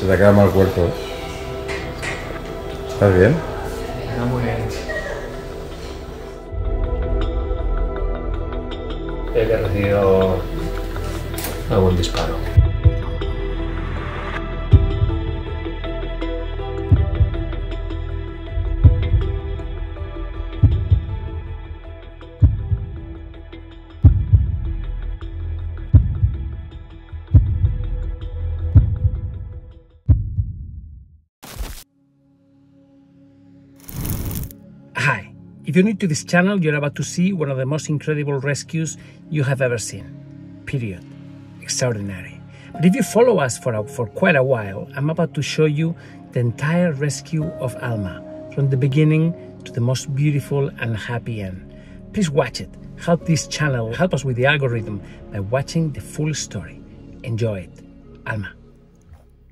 Se te acaba mal cuerpo, ¿eh? ¿Estás bien? Está muy bien. He recibido algún disparo. If you're new to this channel, you're about to see one of the most incredible rescues you have ever seen. Period. Extraordinary. But if you follow us for quite a while, I'm about to show you the entire rescue of Alma, from the beginning to the most beautiful and happy end. Please watch it. Help this channel, help us with the algorithm by watching the full story. Enjoy it. Alma.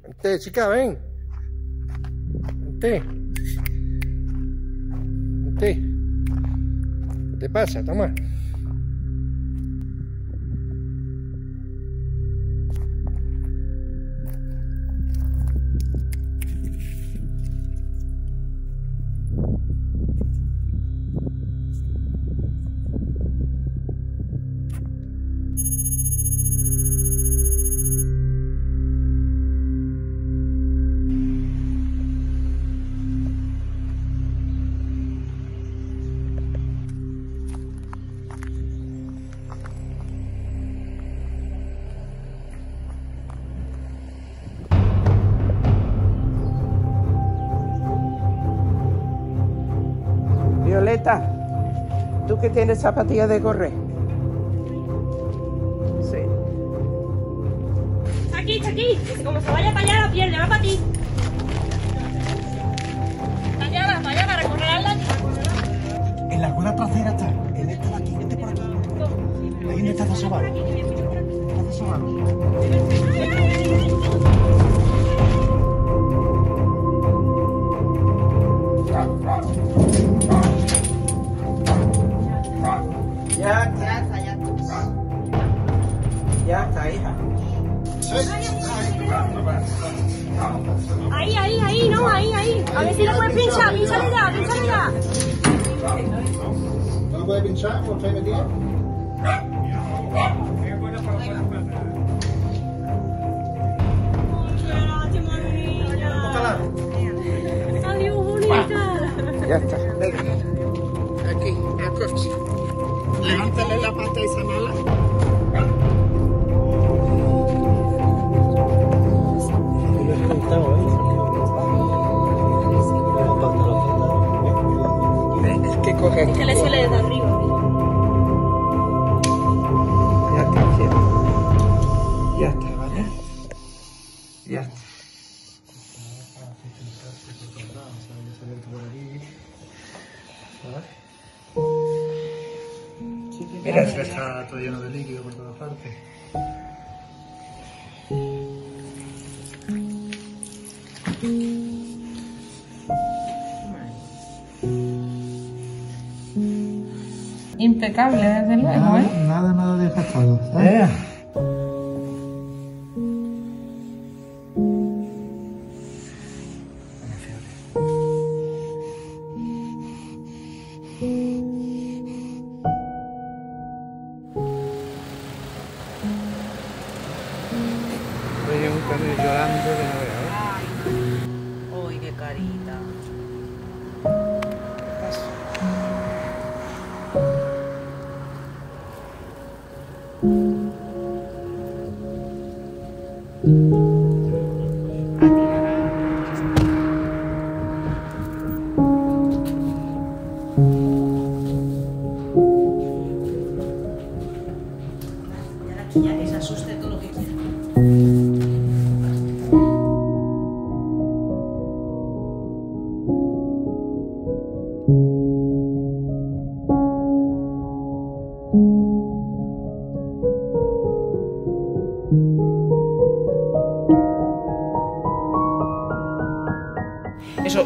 Vente, chica, ven. Vente. Vente. ¿Qué te pasa? Toma. ¿Tú que tienes zapatillas de correr? Sí. Está aquí, como se vaya para allá la pierde, va para ti. Para allá, para recorrerla. En la rueda trasera está, él está de aquí, vente por aquí. Ahí donde estás asomado. Estás asomado. Ya está, hija. Ahí, no, ahí. A ver si la puedes pinchar, pinchale ya. ¿No lo puedes pinchar? ¿Por qué metida? Salió bonita. Ya está, venga. Aquí, acoche. Levántale la pata y sanala. Que le sale desde arriba. Ya está, ¿vale? Ya está. Mira, está todo lleno de líquido por todas partes. Impecable, desde luego, nada, ¿eh? Nada desgastado, ¿sabes? Oye, un cariño llorando de la verdad. Ay, qué carita.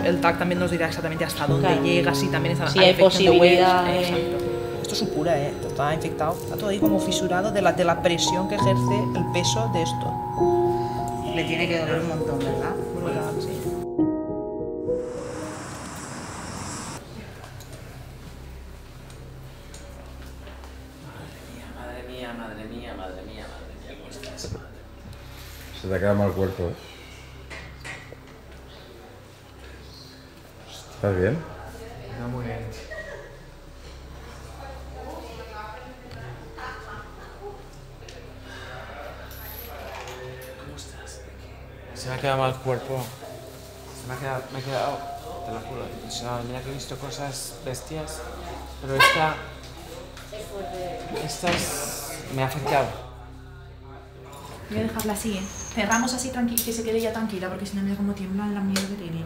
El TAC también nos dirá exactamente hasta dónde llega, si también está hay posibilidad de huellas. Esto supura, esto está infectado, está todo ahí como fisurado de la presión que ejerce el peso de esto. Le tiene que doler un montón, ¿verdad? Bueno, sí. Madre mía, madre mía, madre mía, madre mía, madre mía, ¿cómo estás? Madre mía. Se te acaba el cuerpo, ¿eh? ¿Estás bien? No, muy bien. Se me ha quedado mal el cuerpo. Me ha quedado, te lo juro. O sea, mira que he visto cosas bestias, pero me ha afectado. Voy a dejarla así, ¿eh? Cerramos así, que se quede ya tranquila, porque si no, mira cómo tiembla la mierda que tiene.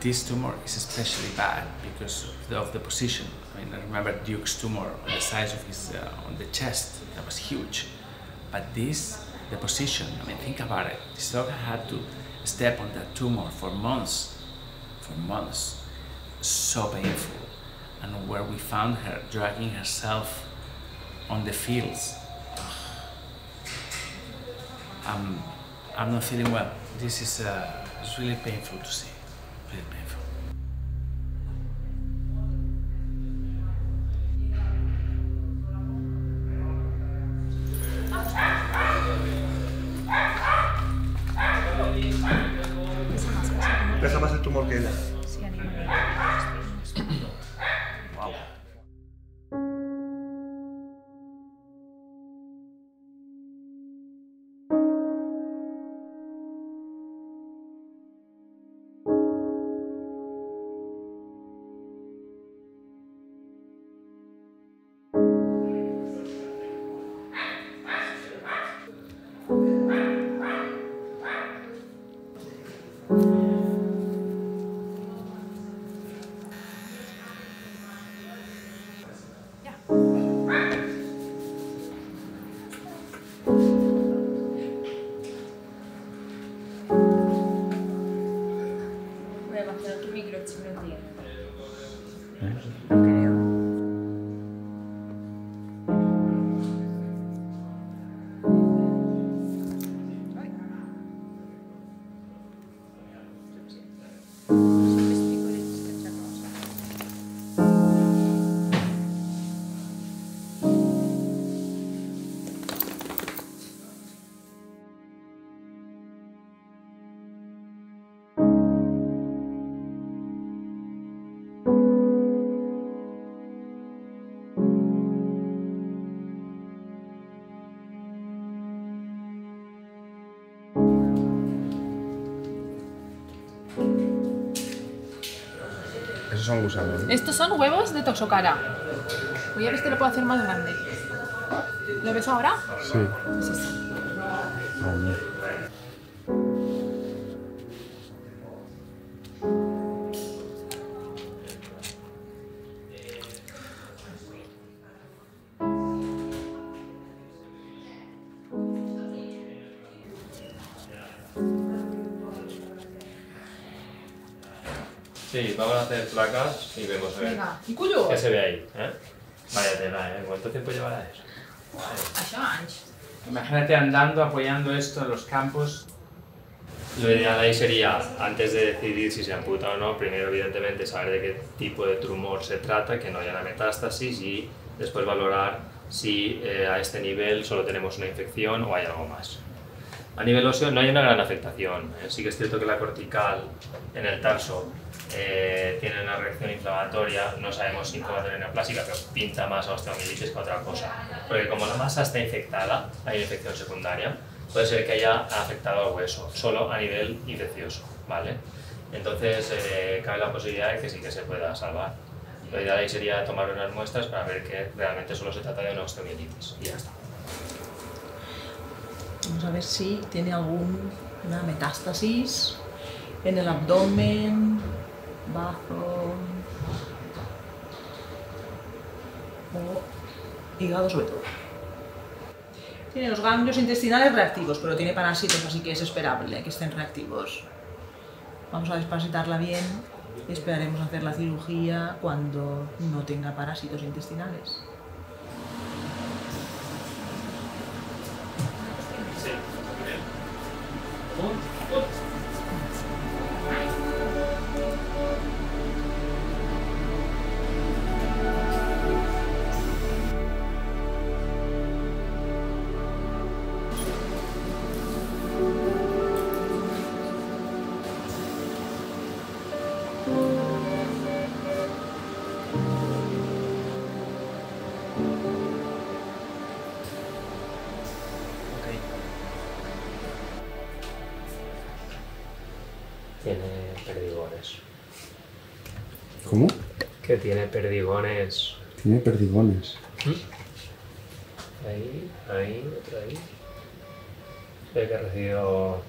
This tumor is especially bad because of the position. I mean, I remember Duke's tumor, the size of his on the chest, that was huge. But this. The position, I mean, think about it. This dog had to step on that tumor for months, so painful. And where we found her, dragging herself on the fields. I'm not feeling well. This is it's really painful to see, really painful. Son gusanos, ¿no? Estos son huevos de Toxocara. Voy a ver si te lo puedo hacer más grande. ¿Lo ves ahora? Sí. Es este. Sí, vamos a hacer placas y vemos a ver. Venga, ¿y cuyo? ¿Qué se ve ahí? ¿Eh? Vaya tela, ¿eh? ¿Cuánto tiempo llevará eso? Vale. Imagínate andando, apoyando esto en los campos. Lo ideal ahí sería, antes de decidir si se amputa o no, primero evidentemente saber de qué tipo de tumor se trata, que no haya la metástasis y después valorar si a este nivel solo tenemos una infección o hay algo más. A nivel óseo no hay una gran afectación. Sí que es cierto que la cortical en el tarso tiene una reacción inflamatoria, no sabemos si inflamatoria neoplásica, pero pinta más a osteomielitis que otra cosa. Porque como la masa está infectada, hay una infección secundaria, puede ser que haya afectado al hueso, solo a nivel infeccioso, ¿vale? Entonces cabe la posibilidad de que sí que se pueda salvar. Lo ideal ahí sería tomar unas muestras para ver que realmente solo se trata de una osteomielitis y ya está. Vamos a ver si tiene alguna metástasis en el abdomen, bajo o hígado sobre todo. Tiene los ganglios intestinales reactivos, pero tiene parásitos, así que es esperable que estén reactivos. Vamos a desparasitarla bien y esperaremos hacer la cirugía cuando no tenga parásitos intestinales. ¿Cómo? Que tiene perdigones. Tiene perdigones. Ahí, otra ahí. Creo que ha recibido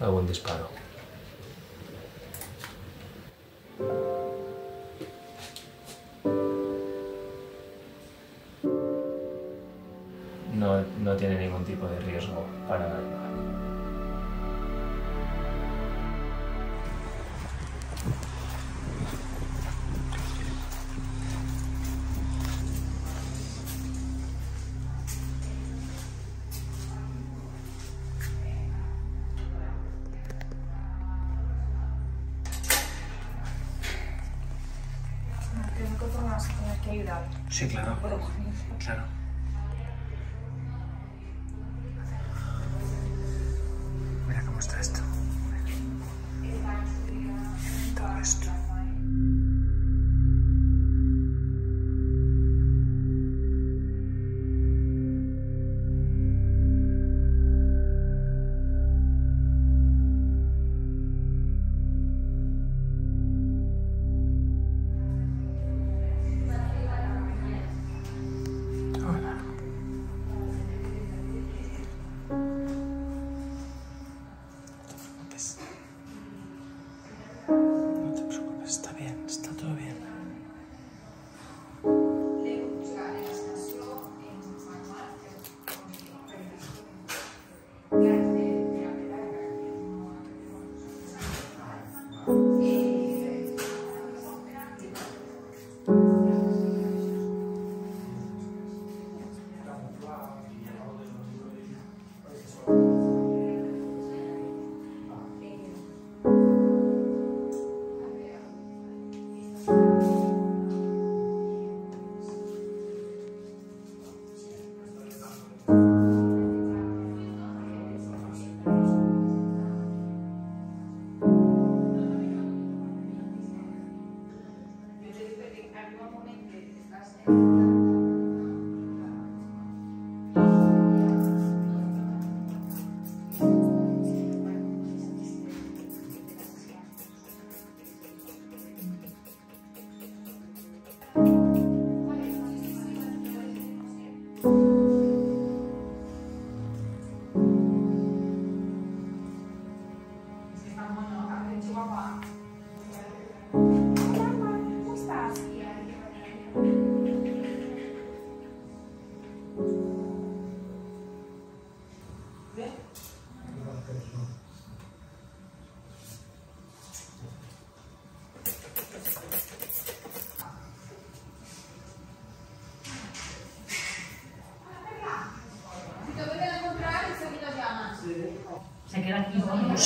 algún disparo. No tiene ningún tipo de riesgo para la vida. Sí, claro. Claro. Mira cómo está esto. Todo esto.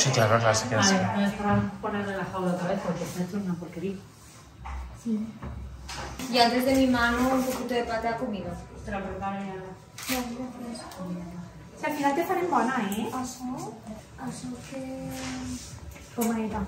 Sí, claro, claro, sí, claro. A ver, no ponerle la jaula otra vez porque esto es una porquería. Sí. Y antes de mi mano, un poquito de pata ha comido. Te lo preparo ya. No. O sea, al final te salen buenas, ¿eh? Así que... como ahí está.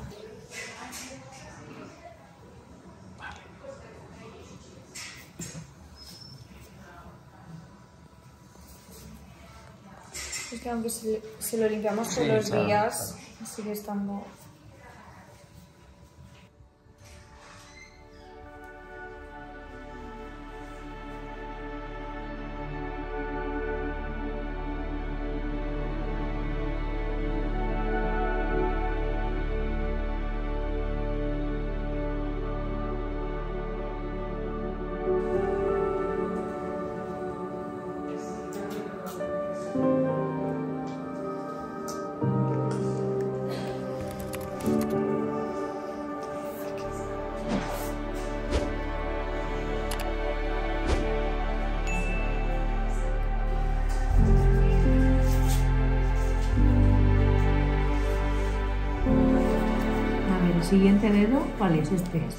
Es que aunque se lo limpiamos todos los días, sigue estando... Siguiente dedo, ¿cuál es? Este es.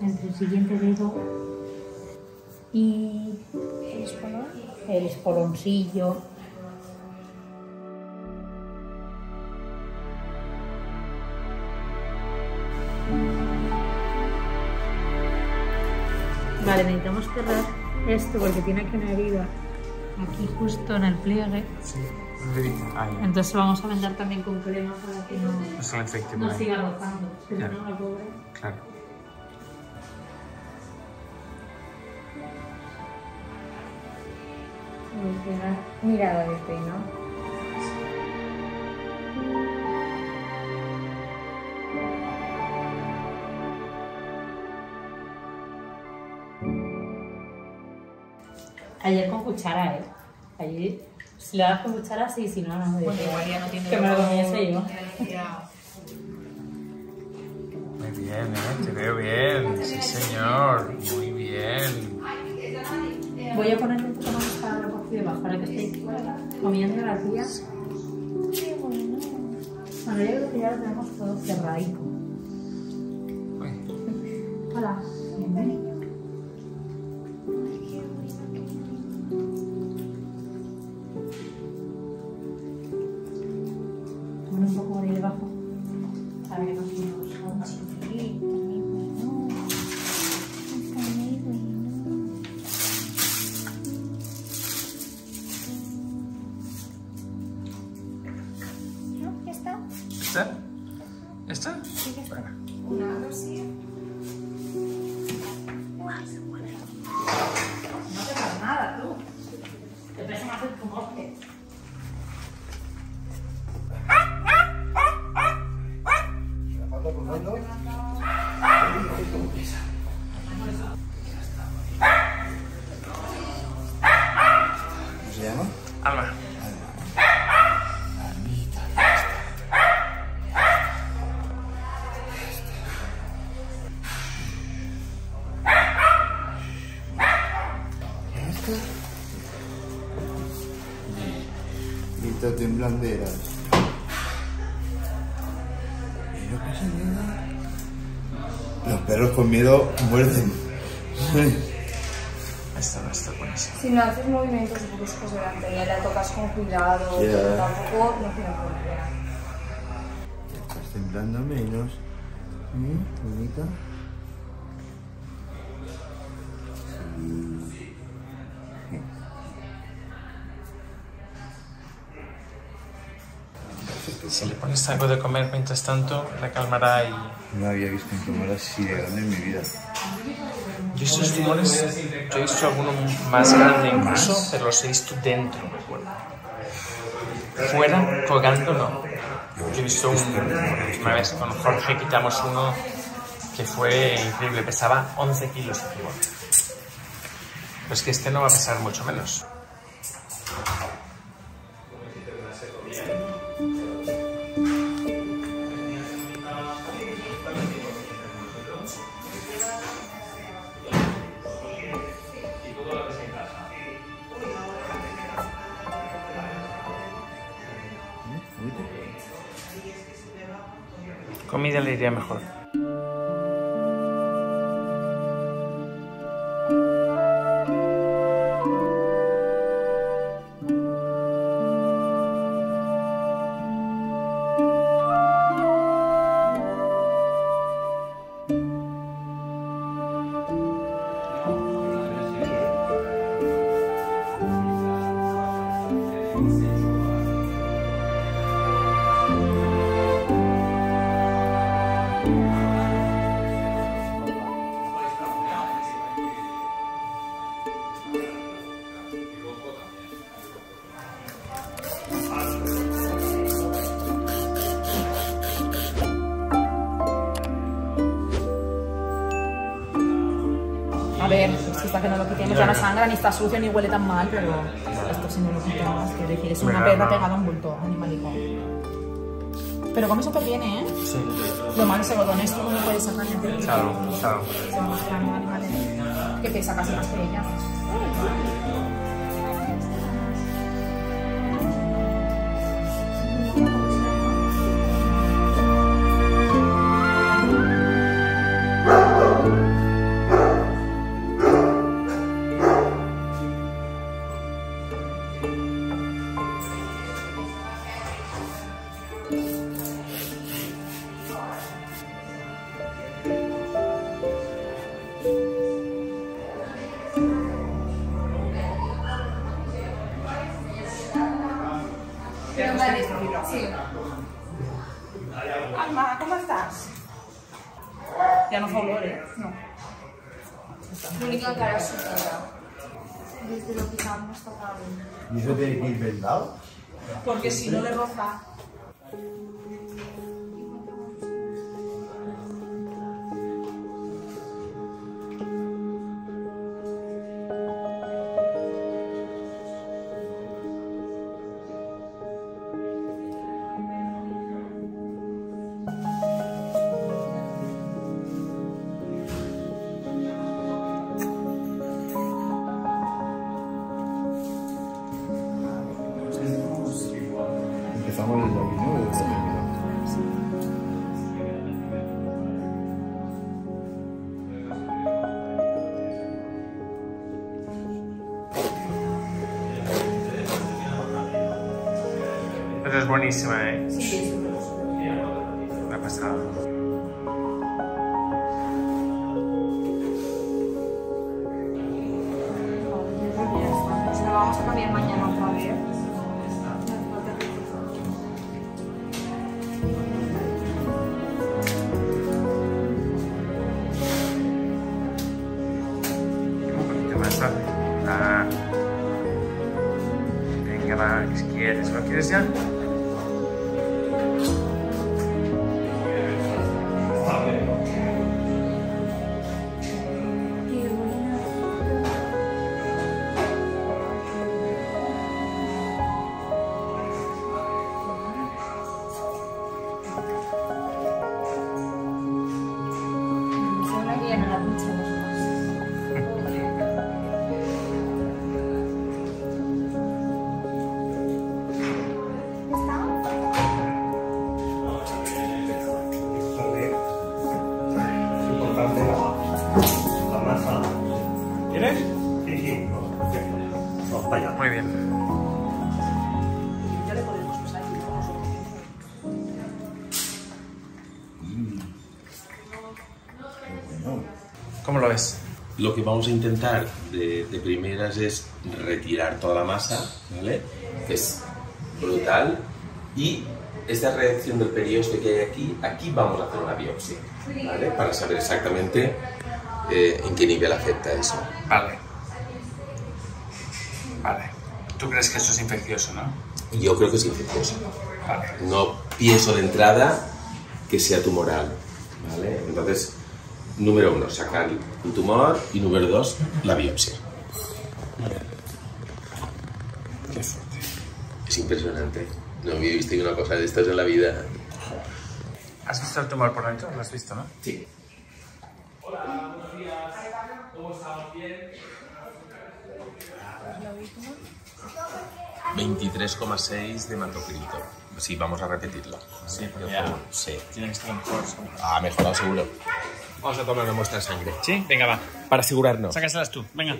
Entre el siguiente dedo y el espoloncillo. Vale, necesitamos cerrar esto porque tiene aquí una herida. Aquí justo en el pliegue. Sí. Sí. Ah, yeah. Entonces vamos a vender también con crema para que no siga rozando, que yeah. No la pobre. Claro. Mira dónde estoy, ¿no? Ayer con cuchara, ¿eh? Ayer, si lo das con cuchara, sí, si no, no. Bueno, igual ya no tiene... Que me lo comiese yo. Muy bien, ¿eh? Te veo bien. Sí, señor. Muy bien. Voy a ponerte un poco más para por aquí debajo, para que estéis comiendo la tía. Qué bueno. Bueno, yo creo que ya lo tenemos todo cerradico. Hola. Bienvenido. Temblanderas. Pero que se... Los perros con miedo muerden. Esta no está buenísima. Si no haces movimientos bruscos delante, ya la tocas con cuidado, yeah. Tampoco no quiero volver. Estás temblando menos. Bonita. Si le pones algo de comer mientras tanto, la calmará y... No había visto un tumor así de grande en mi vida. Yo estos tumores, yo he visto alguno más grande incluso, ¿más? Pero los he visto dentro, me acuerdo. Fuera, colgando, no. Yo he visto una vez con Jorge, quitamos uno que fue increíble, pesaba 11 kilos de tumor. Pues que este no va a pesar mucho menos. Comida le iría mejor. Ni está sucio ni huele tan mal, pero esto si no lo quitamos, quiero decir, es una perra pegada a un bulto, animalico. Pero come súper bien, ¿eh? Sí. Lo malo es que con esto no puedes sacar ni el... Claro, claro. Que te sacas las pelillas. Sí. Alma, ¿cómo estás? Ya no fue olor, ¿eh? No. La única cara es sucia. Desde lo quitamos hasta acá. ¿Y eso tiene que ir vendado? Porque si no le roza. Es buenísima, ¿eh? Sí. La pasada. Se lo vamos a cambiar mañana otra vez. Un poquito más tarde. Ah. Venga, va. ¿Qué quieres? ¿Lo quieres ya? Muy bien. Ya le podemos pasar aquí con nosotros. ¿Cómo lo ves? Lo que vamos a intentar de primeras es retirar toda la masa, ¿vale? Es brutal. Y esta reacción del periósteo que hay aquí, aquí vamos a hacer una biopsia, ¿vale? Para saber exactamente en qué nivel afecta eso. Vale. Vale. ¿Tú crees que esto es infeccioso, no? Yo creo que es infeccioso. Vale. No pienso de entrada que sea tumoral, ¿vale? Entonces, número uno, sacar el tumor y número dos, la biopsia. Qué fuerte. Es impresionante. No había visto una cosa de estas en la vida. ¿Has visto el tumor por dentro? ¿Lo has visto, no? Sí. Hola, buenos días. ¿Cómo estamos? ¿Bien? 23,6 de mantocrito. Sí, vamos a repetirlo. Sí, por favor. Sí. Tiene que estar mejor. Ah, mejorado seguro. Vamos a tomar una muestra de sangre. Sí, venga, va. Para asegurarnos. Sácaselas tú, venga.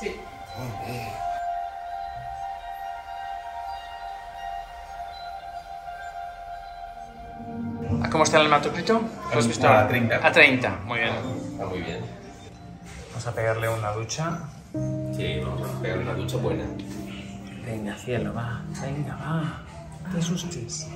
Sí. ¿Cómo está el hematocrito? ¿Lo has visto? A 30. A 30, muy bien. Está muy bien. Vamos a pegarle una ducha. Sí, vamos a pegarle una ducha buena. Venga, cielo, va. Venga, va. No te asustes.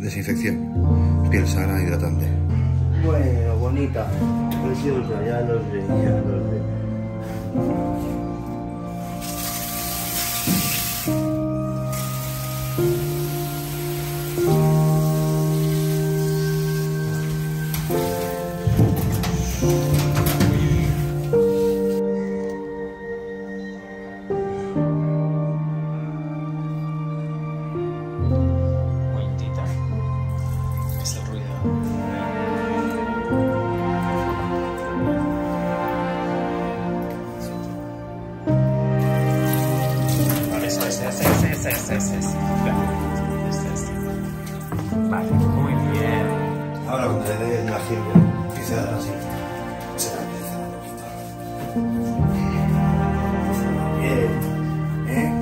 Desinfección, piel sana, hidratante. Bueno, bonita, preciosa, ya los ve, ya los ve. es este. Este es este. Vale, muy bien. Ahora cuando le dé el cajillo, empieza a dar así. Se la empieza a quitar. Bien, bien.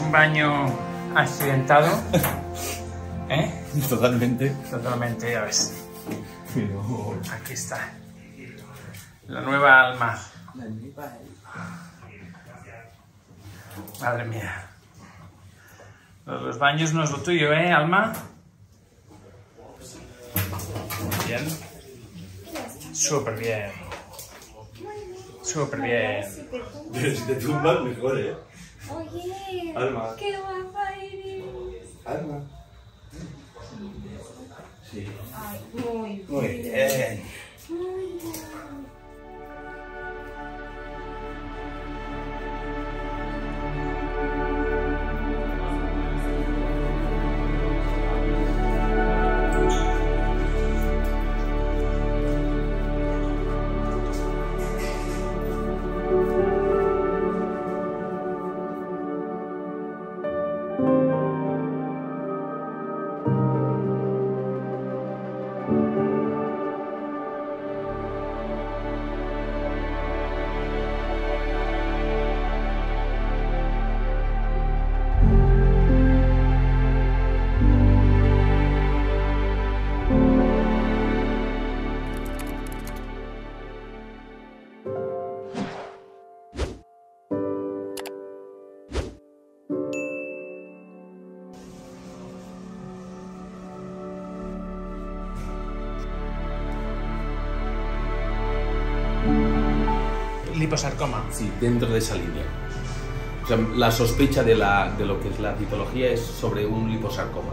Un baño accidentado, ¿eh? Totalmente, ya ves. Pero... aquí está la nueva Alma. Madre mía, los baños no es lo tuyo, ¿eh, Alma? Bien, súper bien. Si te tumbas mejor, ¿eh? Oye, Alma. Qué guapa eres. Alma. Sí. Ay, muy bien. Muy bien. Liposarcoma. Sí, dentro de esa línea. O sea, la sospecha de lo que es la citología es sobre un liposarcoma.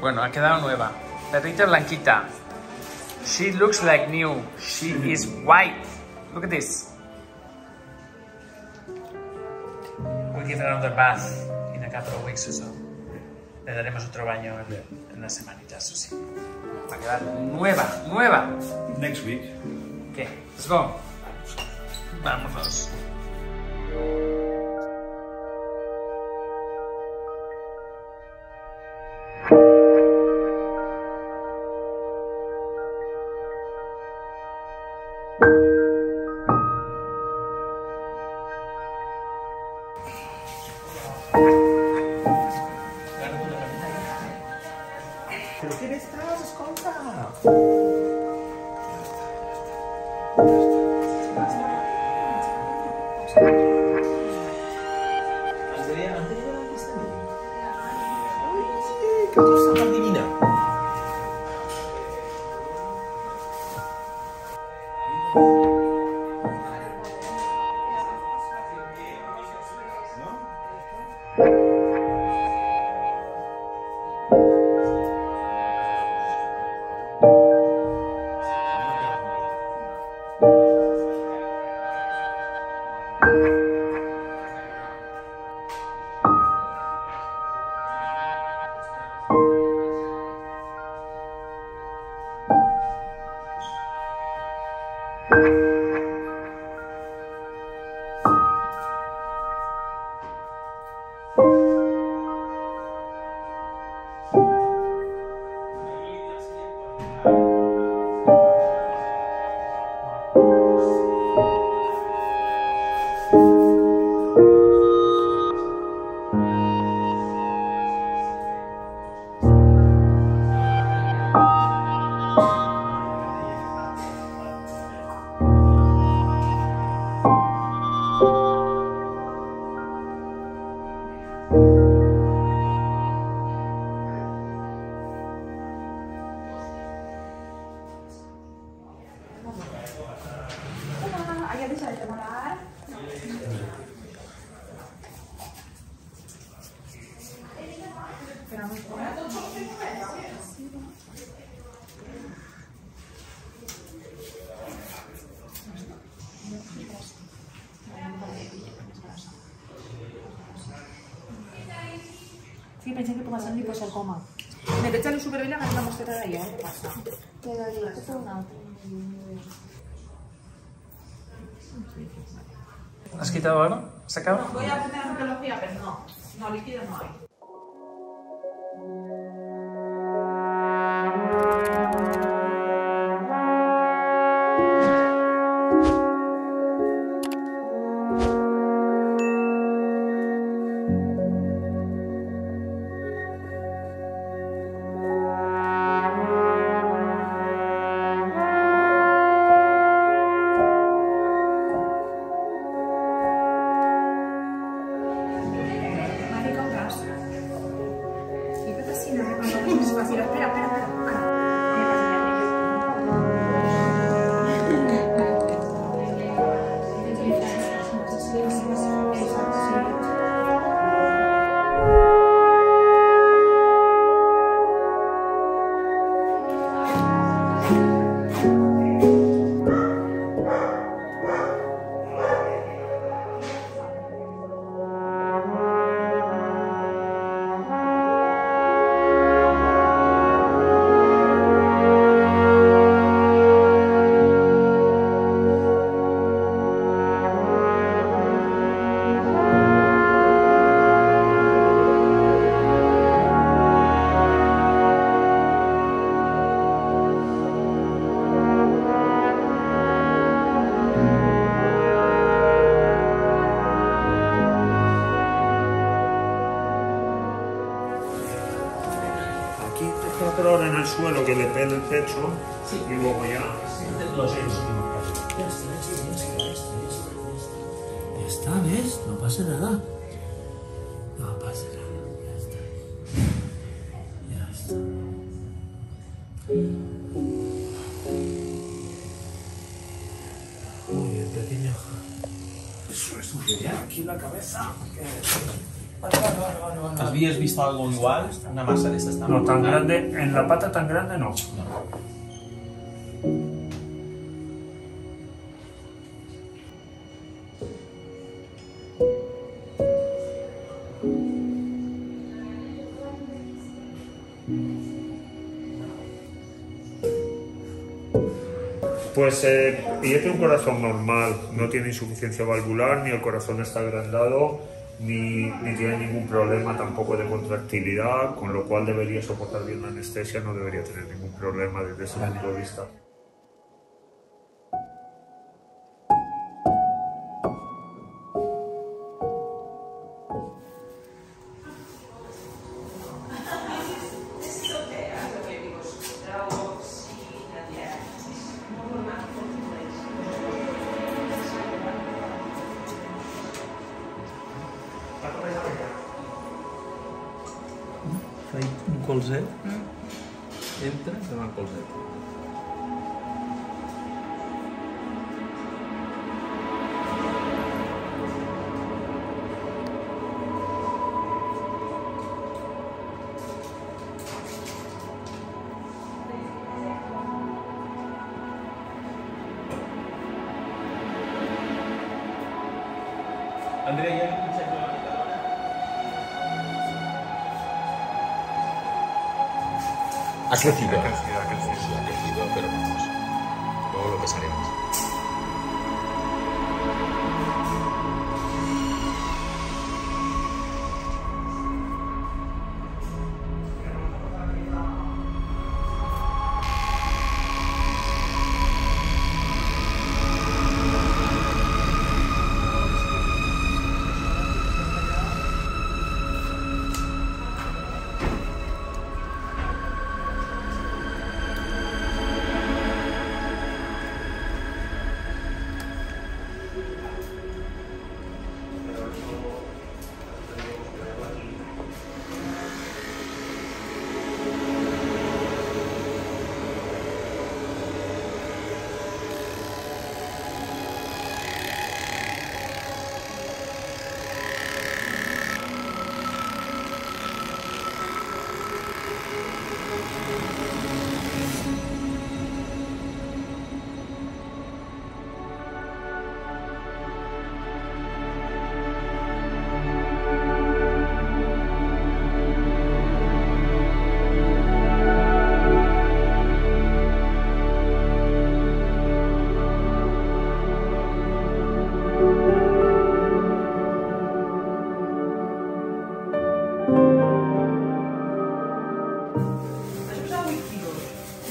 Bueno, ha quedado nueva. Perrita blanquita. She looks like new. She is white. Look at this. We'll give her another bath in a couple of weeks or so. Le daremos otro baño en unas semanitas o sí. Va a quedar nueva. Next week. Okay, let's go. Vámonos. Sí, pensé que tomas un liposarcoma. Me te echan un supervila a la mosqueta de allá, ¿qué pasa? Te da igual, es una. ¿Has quitado ahora? ¿Se acaba? No, voy a poner arqueología, pero no. No, líquido no hay. Suelo que le pele el pecho, sí. Y luego ya los enseñamos. Ya está, ya está, ¿ves? No pasa nada. No pasa nada, ya está. Ya está. Muy bien, pequeño. Eso es muy bien. Aquí la cabeza. Vale. ¿Habías visto algo igual? ¿Una masa de esta tan grande? No, tan grande, en la pata tan grande no. Pues pídete un corazón normal, no tiene insuficiencia valvular, ni el corazón está agrandado. Ni tiene ningún problema tampoco de contractilidad, con lo cual debería soportar bien la anestesia, no debería tener ningún problema desde ese punto de vista. Colzet, entra i se va al colzet. Ha crecido. Ha crecido, pero vamos. Luego lo pesaremos.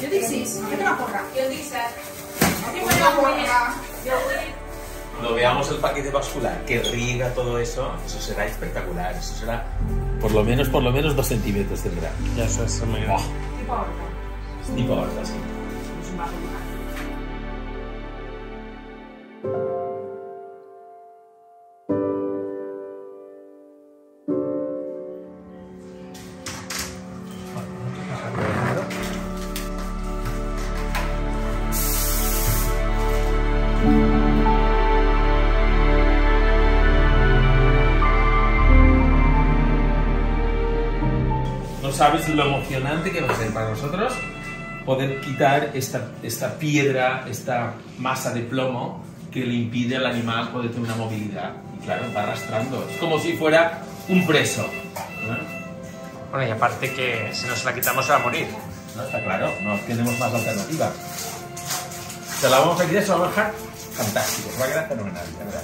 Jo dic 6, jo te la porra. Jo dic 7. Cuando veamos el paquete vascular que riega todo eso, eso será espectacular. Eso será por lo menos 2 centímetros tendrá. Ya está, eso es muy grande. Tipo aorta. Tipo aorta, sí. ¿Sabes lo emocionante que va a ser para nosotros poder quitar esta piedra, esta masa de plomo que le impide al animal poder tener una movilidad? Y claro, va arrastrando. Es como si fuera un preso, ¿no? Bueno, y aparte que si nos la quitamos se va a morir. No, está claro, no tenemos más alternativa. Se la vamos a quitar, se la vamos a dejar fantástico. Se va a quedar fenomenal, la verdad.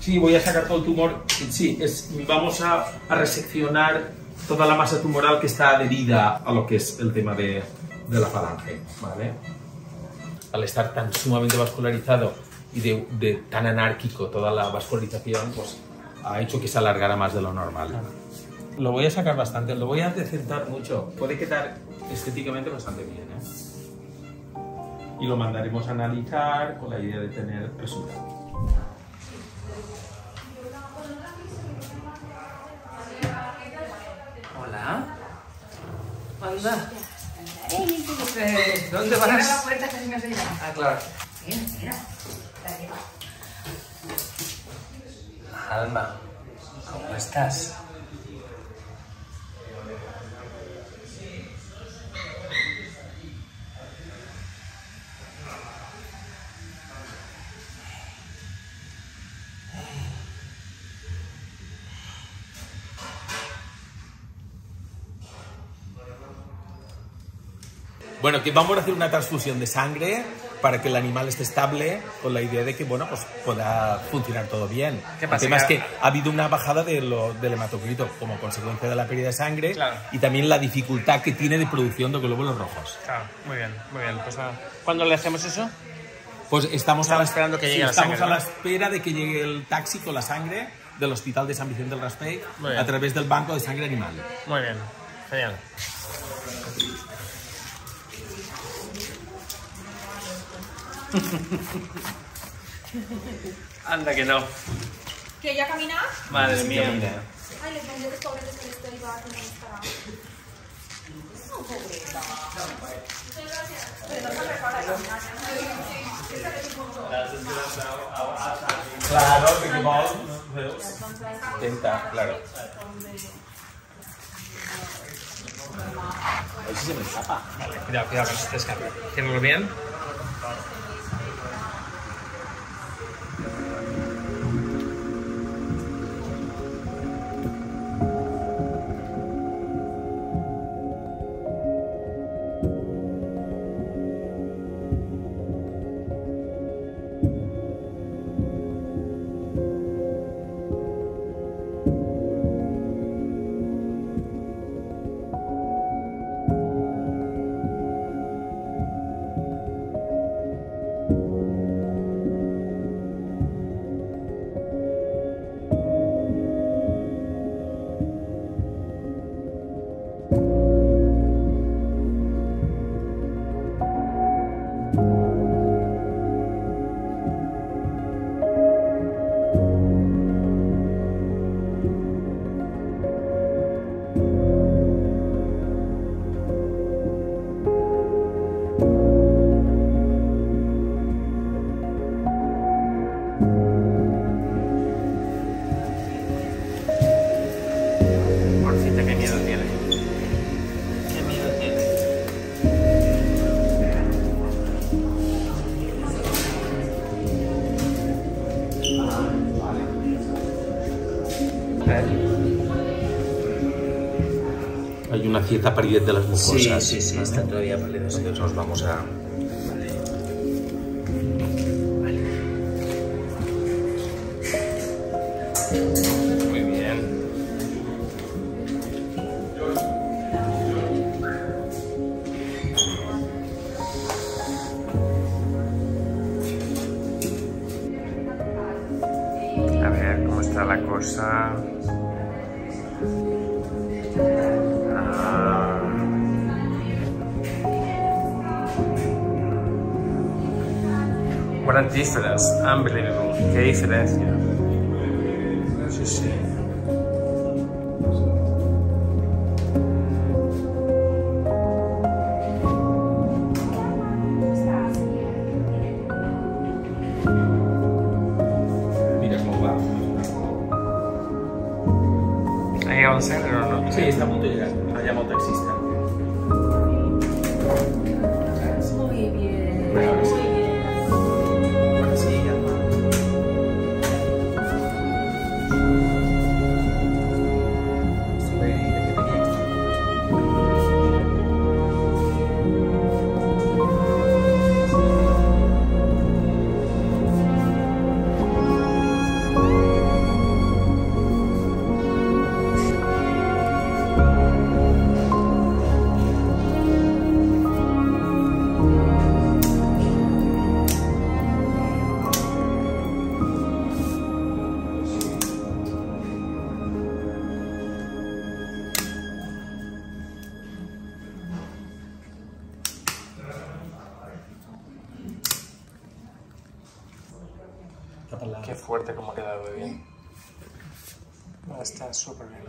Sí, voy a sacar todo el tumor. Sí, vamos a reseccionar toda la masa tumoral que está adherida a lo que es el tema de la falange, ¿vale? Al estar tan sumamente vascularizado y de tan anárquico toda la vascularización, pues ha hecho que se alargara más de lo normal. Lo voy a sacar bastante, lo voy a decentar mucho. Puede quedar estéticamente bastante bien, ¿eh? Y lo mandaremos a analizar con la idea de tener resultados. Hola. Hola. ¿Dónde vas? Cierra la puerta que si no se llama. Ah, claro. Mira. Alma, ¿cómo estás? Bueno, que vamos a hacer una transfusión de sangre para que el animal esté estable con la idea de que, bueno, pues pueda funcionar todo bien. ¿Qué pasa? El tema es que ha habido una bajada del hematocrito como consecuencia de la pérdida de sangre, claro, y también la dificultad que tiene de producción de glóbulos rojos. Claro, muy bien, muy bien. Pues nada. ¿Cuándo le hacemos eso? Pues estamos esperando que llegue la sangre. Estamos, ¿no?, a la espera de que llegue el taxi con la sangre del hospital de San Vicente del Raspey a través del banco de sangre animal. Muy bien, genial. Anda que no. ¿Que ya camina? Madre mía. Ay, les mandé los pobres que les estoy dando para. Es un pobreza. Claro, Big Ball. Tenta, claro. A ver si se me escapa. Vale, cuidado, cuidado, que se te escape. ¿Tienes bien? Hay una cierta palidez de las mucosas. Sí, sí, sí, está todavía pálido. Entonces nos vamos a... What a difference, unbelievable, qué diferencia. Sí, sí. Mira cómo va. ¿Ha llegado al centro o no? Sí, está a punto de llegar. Ha llamado taxista. Muy bien. Bueno, sí. Qué fuerte como ha quedado, bien. Está súper bien.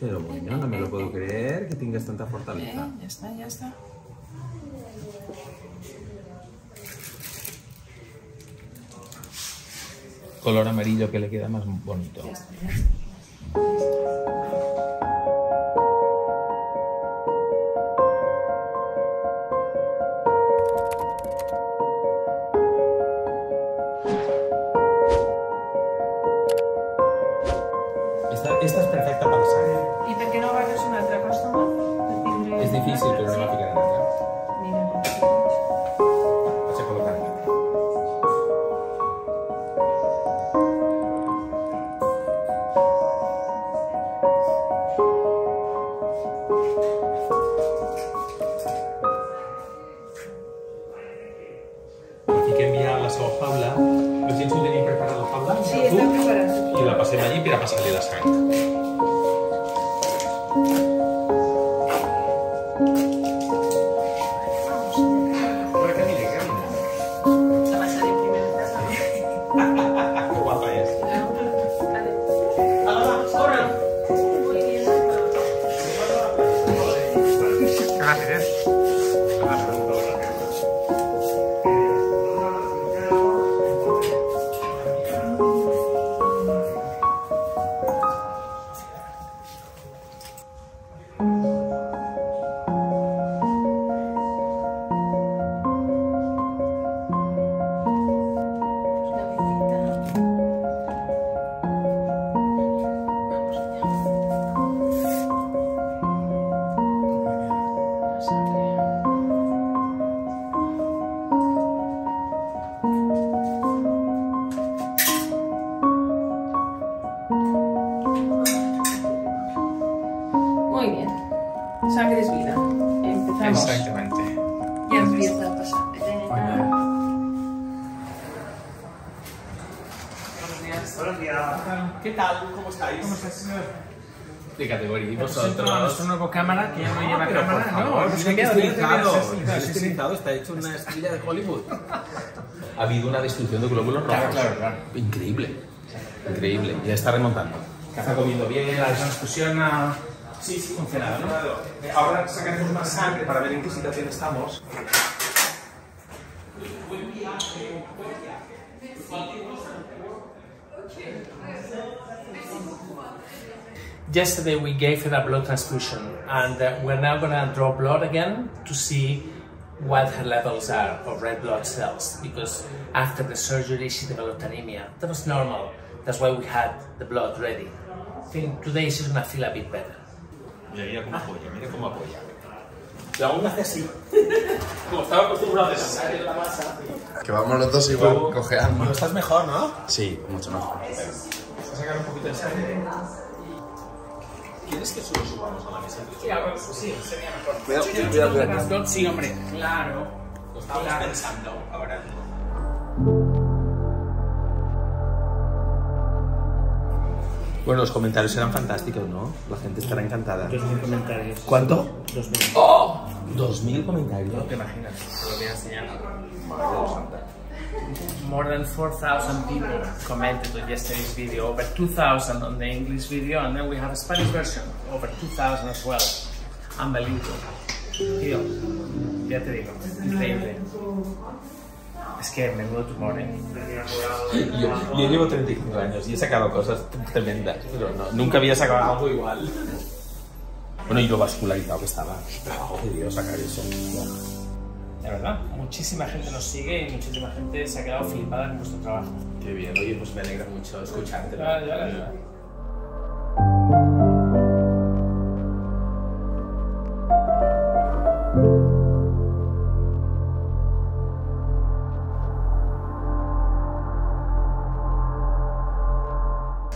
Pero bueno, no me lo puedo creer que tengas tanta fortaleza. Ya está, ya está. Color amarillo que le queda más bonito. Esta es perfecta para sangre. ¿Y por qué no hagas una tracostomo? Es difícil, pero no va a picar nada. ¿Qué tal? ¿Cómo estáis? ¿Cómo estáis, señor? De categoría. ¿Y vosotros? Nuestra nueva cámara que ya no lleva cámara. No, no se queda utilizado. Está hecho una estrella de Hollywood. Ha habido una destrucción de glóbulos rojos. Claro. Increíble. Increíble. Ya está remontando. Está comiendo bien, la transfusión ha funcionado, ¿no? Ahora sacaremos más sangre para ver en qué situación estamos. Buen viaje. Yesterday we gave her a blood transfusion and we're now going to draw blood again to see what her levels are of red blood cells, because after the surgery she developed anemia. That was normal, that's why we had the blood ready. I think today she's going to feel a bit better. Mira cómo apoya, mira cómo apoya. La uno hace así, como estaba acostumbrado a sacar la masa. Que vamos los dos igual cojeando. Bueno, estás mejor, ¿no? Sí, mucho mejor. Vas a sacar un poquito de sangre. ¿Quieres que solo subamos a la mesa? Sí, sería mejor. Cuidado. Sí, hombre, claro. Lo estamos pensando ahora mismo. Bueno, los comentarios eran fantásticos, ¿no? La gente estará encantada. 2000 comentarios. ¿Cuánto? 2000. ¡Oh! 2000 comentarios. No te imaginas. Te lo voy a enseñar. More than 4,000 people commented on yesterday's video. Over 2,000 on the English video, and then we have a Spanish version. Over 2,000 as well. Unbelievable. Tío, ya te digo. Increíble. Es que me mudo tu morning. Yo llevo 35 años y he sacado cosas tremendas, pero no, nunca había sacado algo igual. Bueno, y lo vascularizado que estaba. ¡Oh, Dios, sacar eso! La verdad, muchísima gente nos sigue y muchísima gente se ha quedado flipada en nuestro trabajo. Qué bien, oye, pues me alegra mucho escucharte. Vale.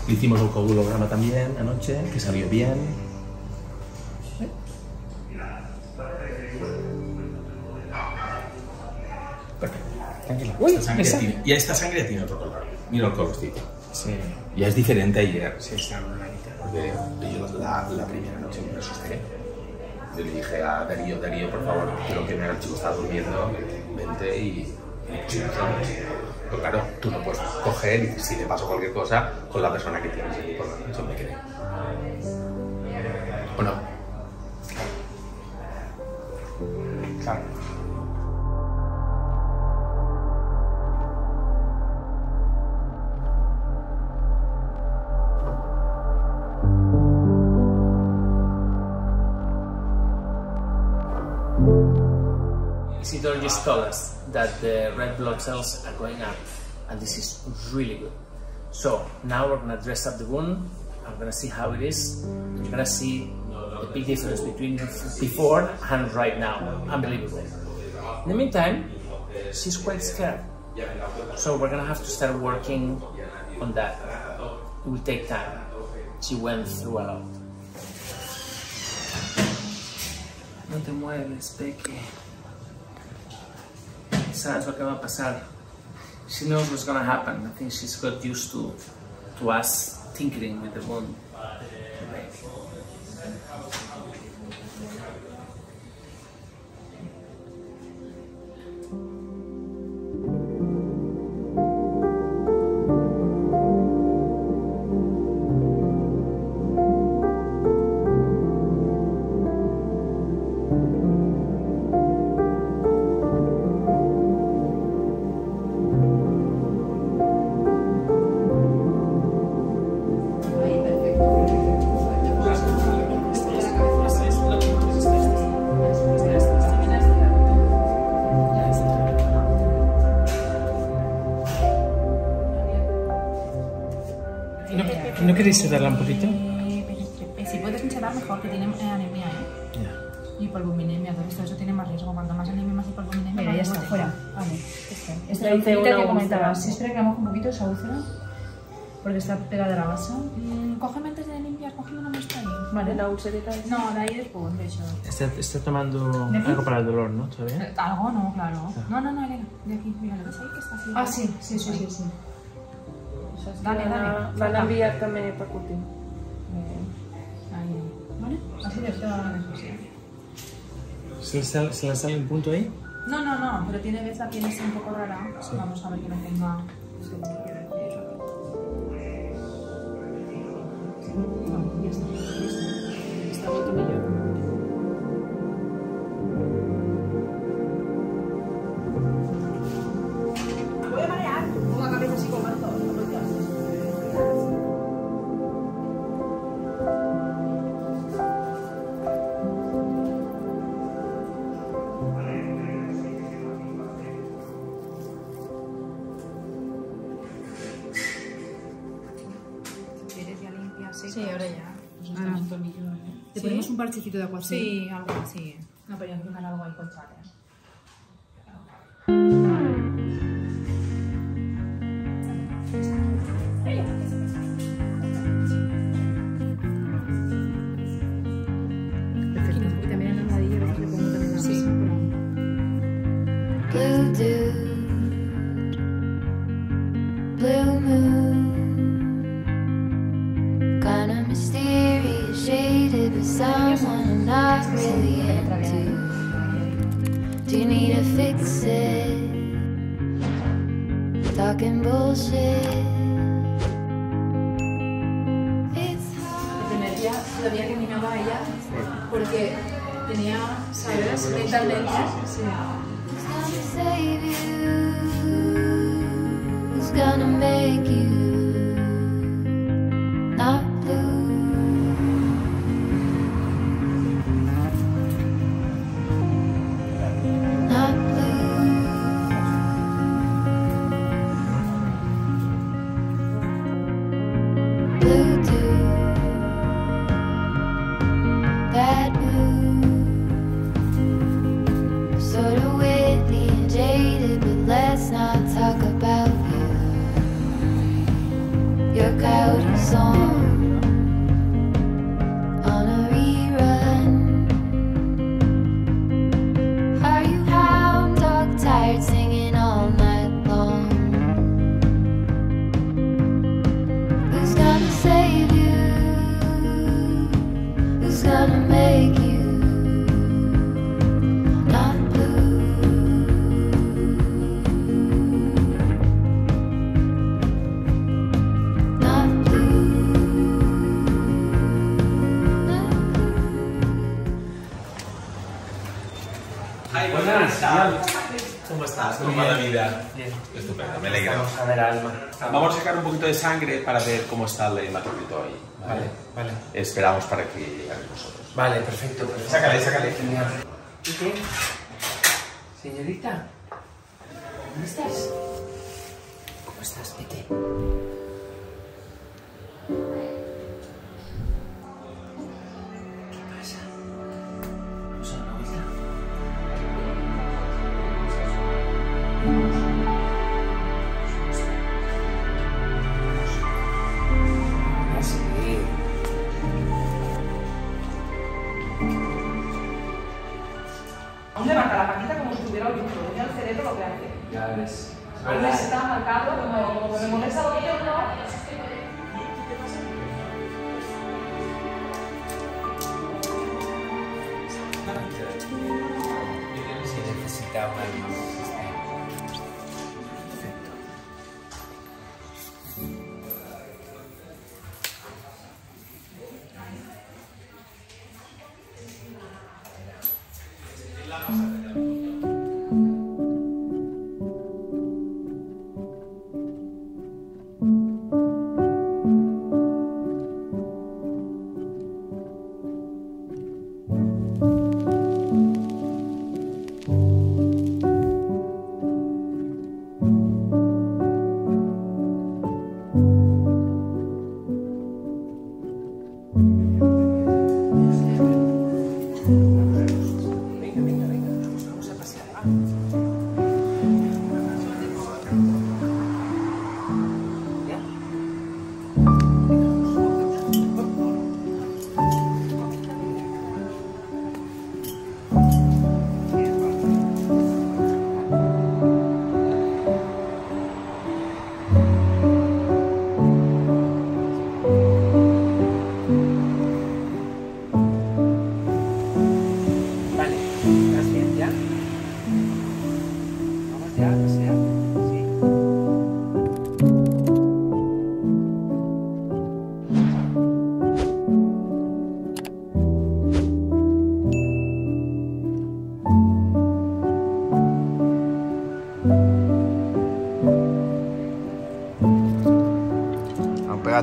Hicimos un coagulograma también anoche, que salió bien. Perfecto. Tranquila. Uy, ya esta sangre tiene otro color. Mira el colorcito. Sí. Ya es diferente ayer. Sí, está bonita. Porque yo la primera noche me asusté. Yo le dije a Darío, por favor, creo que el chico está durmiendo, vente y... Pero claro, tú no puedes coger y si le paso cualquier cosa con la persona que tienes aquí por la noche, me cree. ¿O no? Claro. Isidore just told us that the red blood cells are going up, and this is really good. So now we're gonna dress up the wound. I'm gonna see how it is. You're gonna see the big difference between before and right now. Unbelievable. In the meantime, she's quite scared, so we're gonna have to start working on that. It will take time. She went through a lot. No te mueves, Peque. Sabes lo que va a pasar. She knows what's gonna happen. I think she's got used to us tinkering with the wound. ¿No queréis sedarla un poquito? Si puedes sedar mejor, que tiene anemia, ¿eh? Yeah. Y polvominemia, todo esto, eso tiene más riesgo. Cuando más anemia, más polvominemia. Mira, ya está fuera. Vale. Esta es la que comentaba. Si espera que hagamos un poquito esa úlcera, porque está pegada a la base. Cógeme antes de limpiar, cógeme una muestra ahí. Vale, la úlcerita. No, de ahí después, de hecho. Está tomando algo para el dolor, ¿no? ¿Todavía? Algo no, claro. No, Alex, de aquí, mira, lo ves ahí que está así. Ah, sí. Dale. Van a enviar también para curtir. Ahí. ¿Vale? Así de esta. ¿Se le sale un punto ahí? No, pero tiene vez la piel así un poco rara. Sí. Vamos a ver que no tenga. Sí. No, ya está mucho mejor. seca. Sí, ahora ya. Pues no estamos tornillos, ¿eh? ¿Te ponemos un parchecito de agua así? Sí, algo así. No, pero yo creo que algo hay con chale. Estupendo, me alegra. Vamos a ver a Alma. Vamos a sacar un poquito de sangre para ver cómo está el hematocrito ahí. ¿Vale? Vale, vale. Esperamos para que lleguéis vosotros. Vale, perfecto. Sácale, sácale. Genial. ¿Y qué? Señorita, ¿cómo estás? ¿Cómo estás, Pete?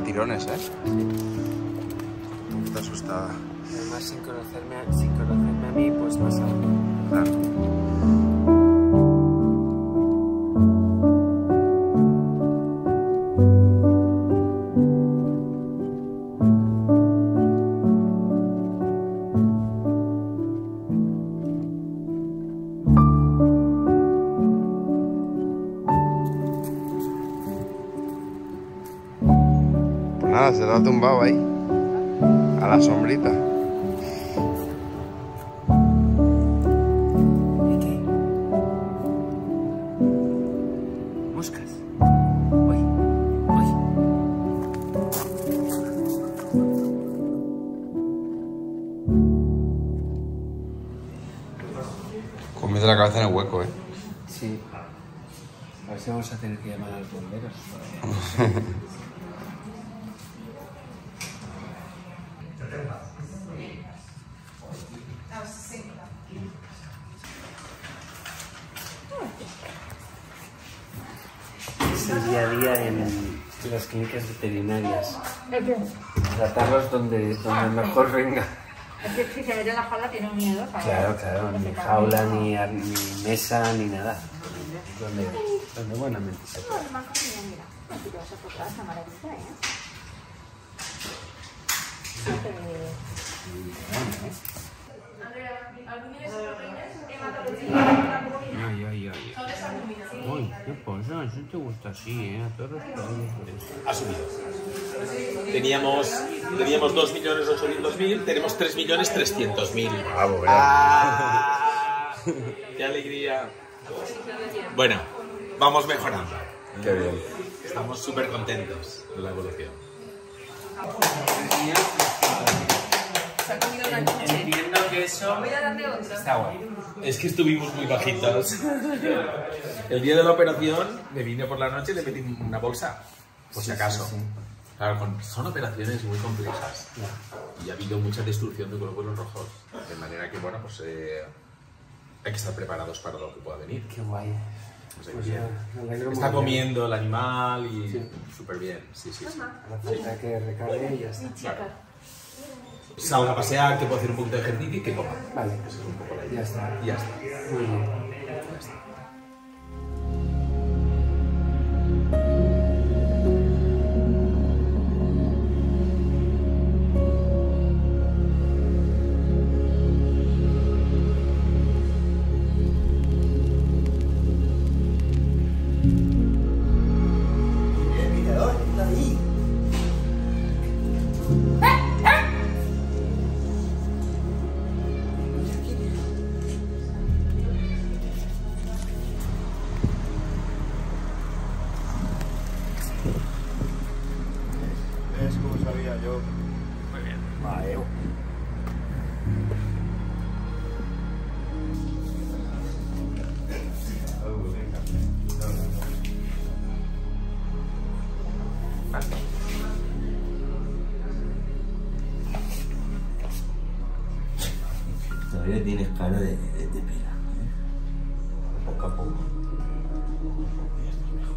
Tirones, ¿eh? Sí. Un poquito asustada. Además, sin conocerme a mí, pues pasa algo. Claro. se la ha tumbado ahí, a la sombrita. Mete la cabeza en el hueco, ¿eh? Sí. A ver si vamos a tener que llamar a los bomberos. Es el día a día en las clínicas veterinarias. Tratarlos donde mejor venga. Es que si se mete en la jaula tiene un miedo, ¿sabes? Claro, claro, ni jaula, ni mesa, ni nada. Donde buenamente se puede. No, mira, aquí te vas a tocar esta maravilla, Ay, ay, ay. Uy, qué pasa, eso te gusta así, a todos los problemas. Asumido. Teníamos 2.800.000, tenemos 3.300.000. ¡Bravo, bravo! ¡Ah! ¡Qué alegría! Bueno, vamos mejorando. Qué bien. Estamos súper contentos de la evolución. Entiendo que eso está guay. Es que estuvimos muy bajitos. El día de la operación me vine por la noche y le metí una bolsa, por si acaso. Claro, son operaciones muy complejas y ha habido mucha destrucción de glóbulos rojos, de manera que, bueno, pues hay que estar preparados para lo que pueda venir. Qué guay. Pues ya, está comiendo bien el animal y súper bien. Sí. La falta que recargue y ya está. Claro. Salga a pasear, que pueda hacer un poquito de ejercicio y que coma. Vale. Eso es un poco la idea. Ya está. Muy bien. Todavía tienes cara de pera, ¿eh? Poco a poco. Ya está mejor.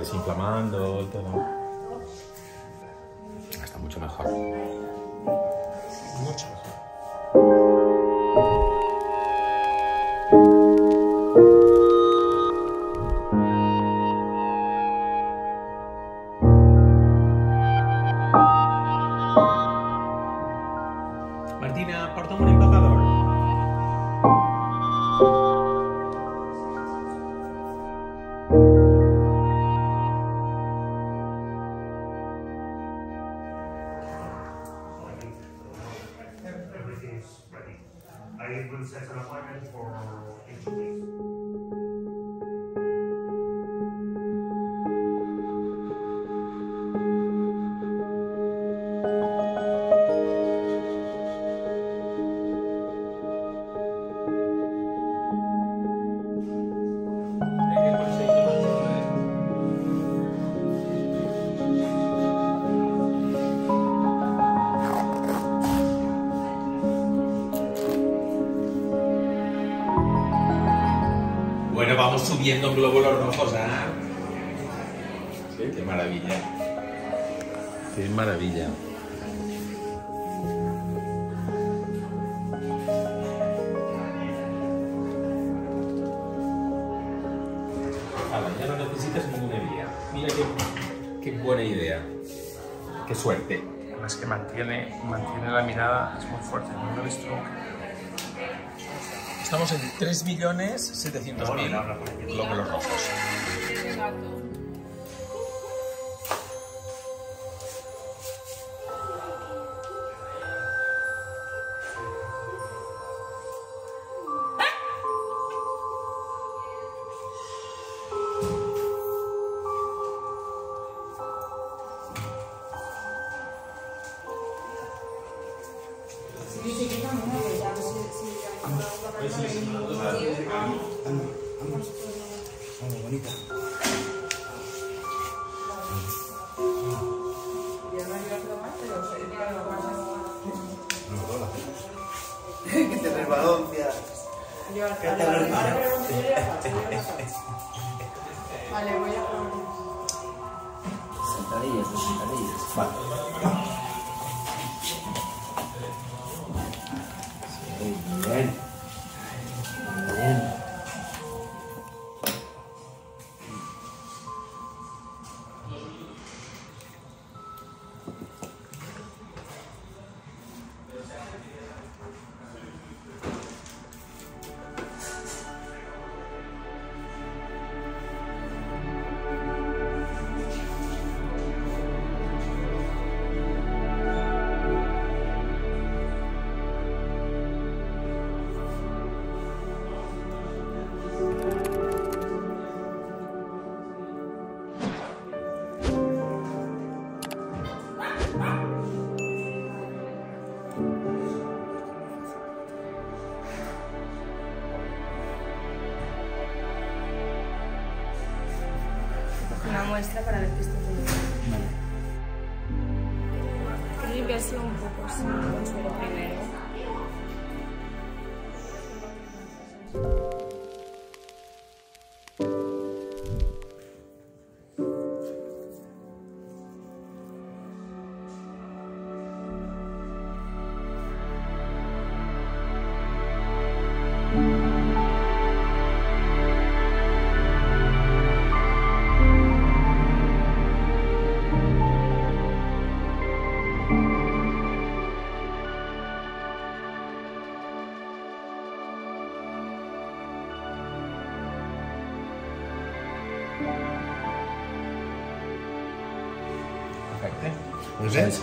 Desinflamando, todo. Está mucho mejor. Mucho mejor. Martina, porta un empacador. Subiendo glóbulos rojos, ¿ah? Sí, qué maravilla. Qué maravilla. Ala, ya no necesitas ninguna herida. Mira qué buena idea. Qué suerte. Además que mantiene la mirada, es muy fuerte, ¿no lo ves tú? Estamos en 3.700.000 glóbulos rojos. Muestra para ver que estoy bien. Que limpiarse un poco, sí, con suelo primero.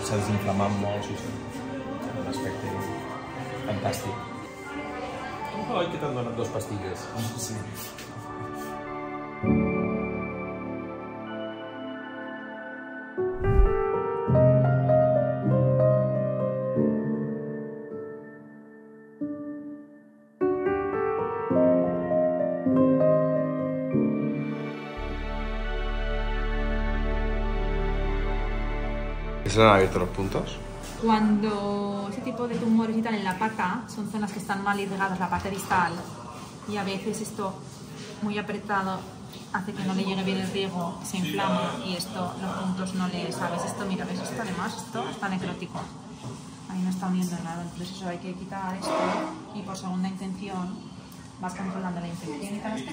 S'ha desinflamat molt, sí, un aspecte fantàstic. Oi, que t'han donat dues pastilles. Sí. ¿Se han abierto los puntos? Cuando ese tipo de tumores y tal en la pata son zonas que están mal irrigadas, la parte distal, y a veces esto muy apretado hace que no le llegue bien el riego, se inflama y esto, los puntos no le sabes. Esto, mira, ves esto, además, esto está necrótico. Ahí no está uniendo nada, entonces eso hay que quitar esto y por segunda intención vas controlando la infección y tal.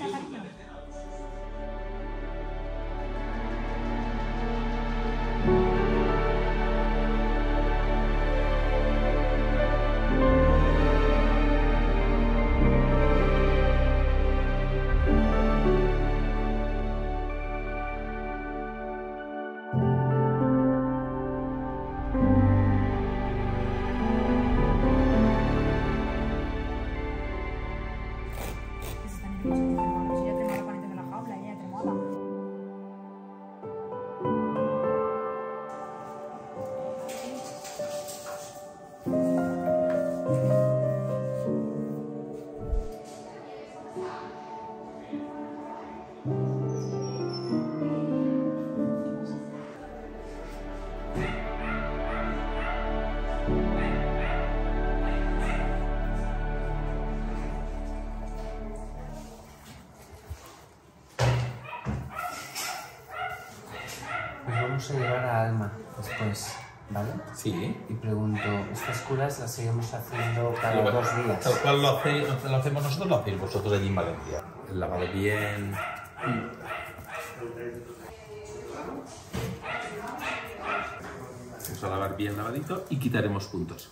Alma después, ¿vale? Sí. Y pregunto, ¿estas curas las seguimos haciendo cada dos días? Tal cual lo hacemos nosotros, lo hacéis vosotros allí en Valencia. Lavado bien. Vamos a lavar bien lavadito y quitaremos puntos.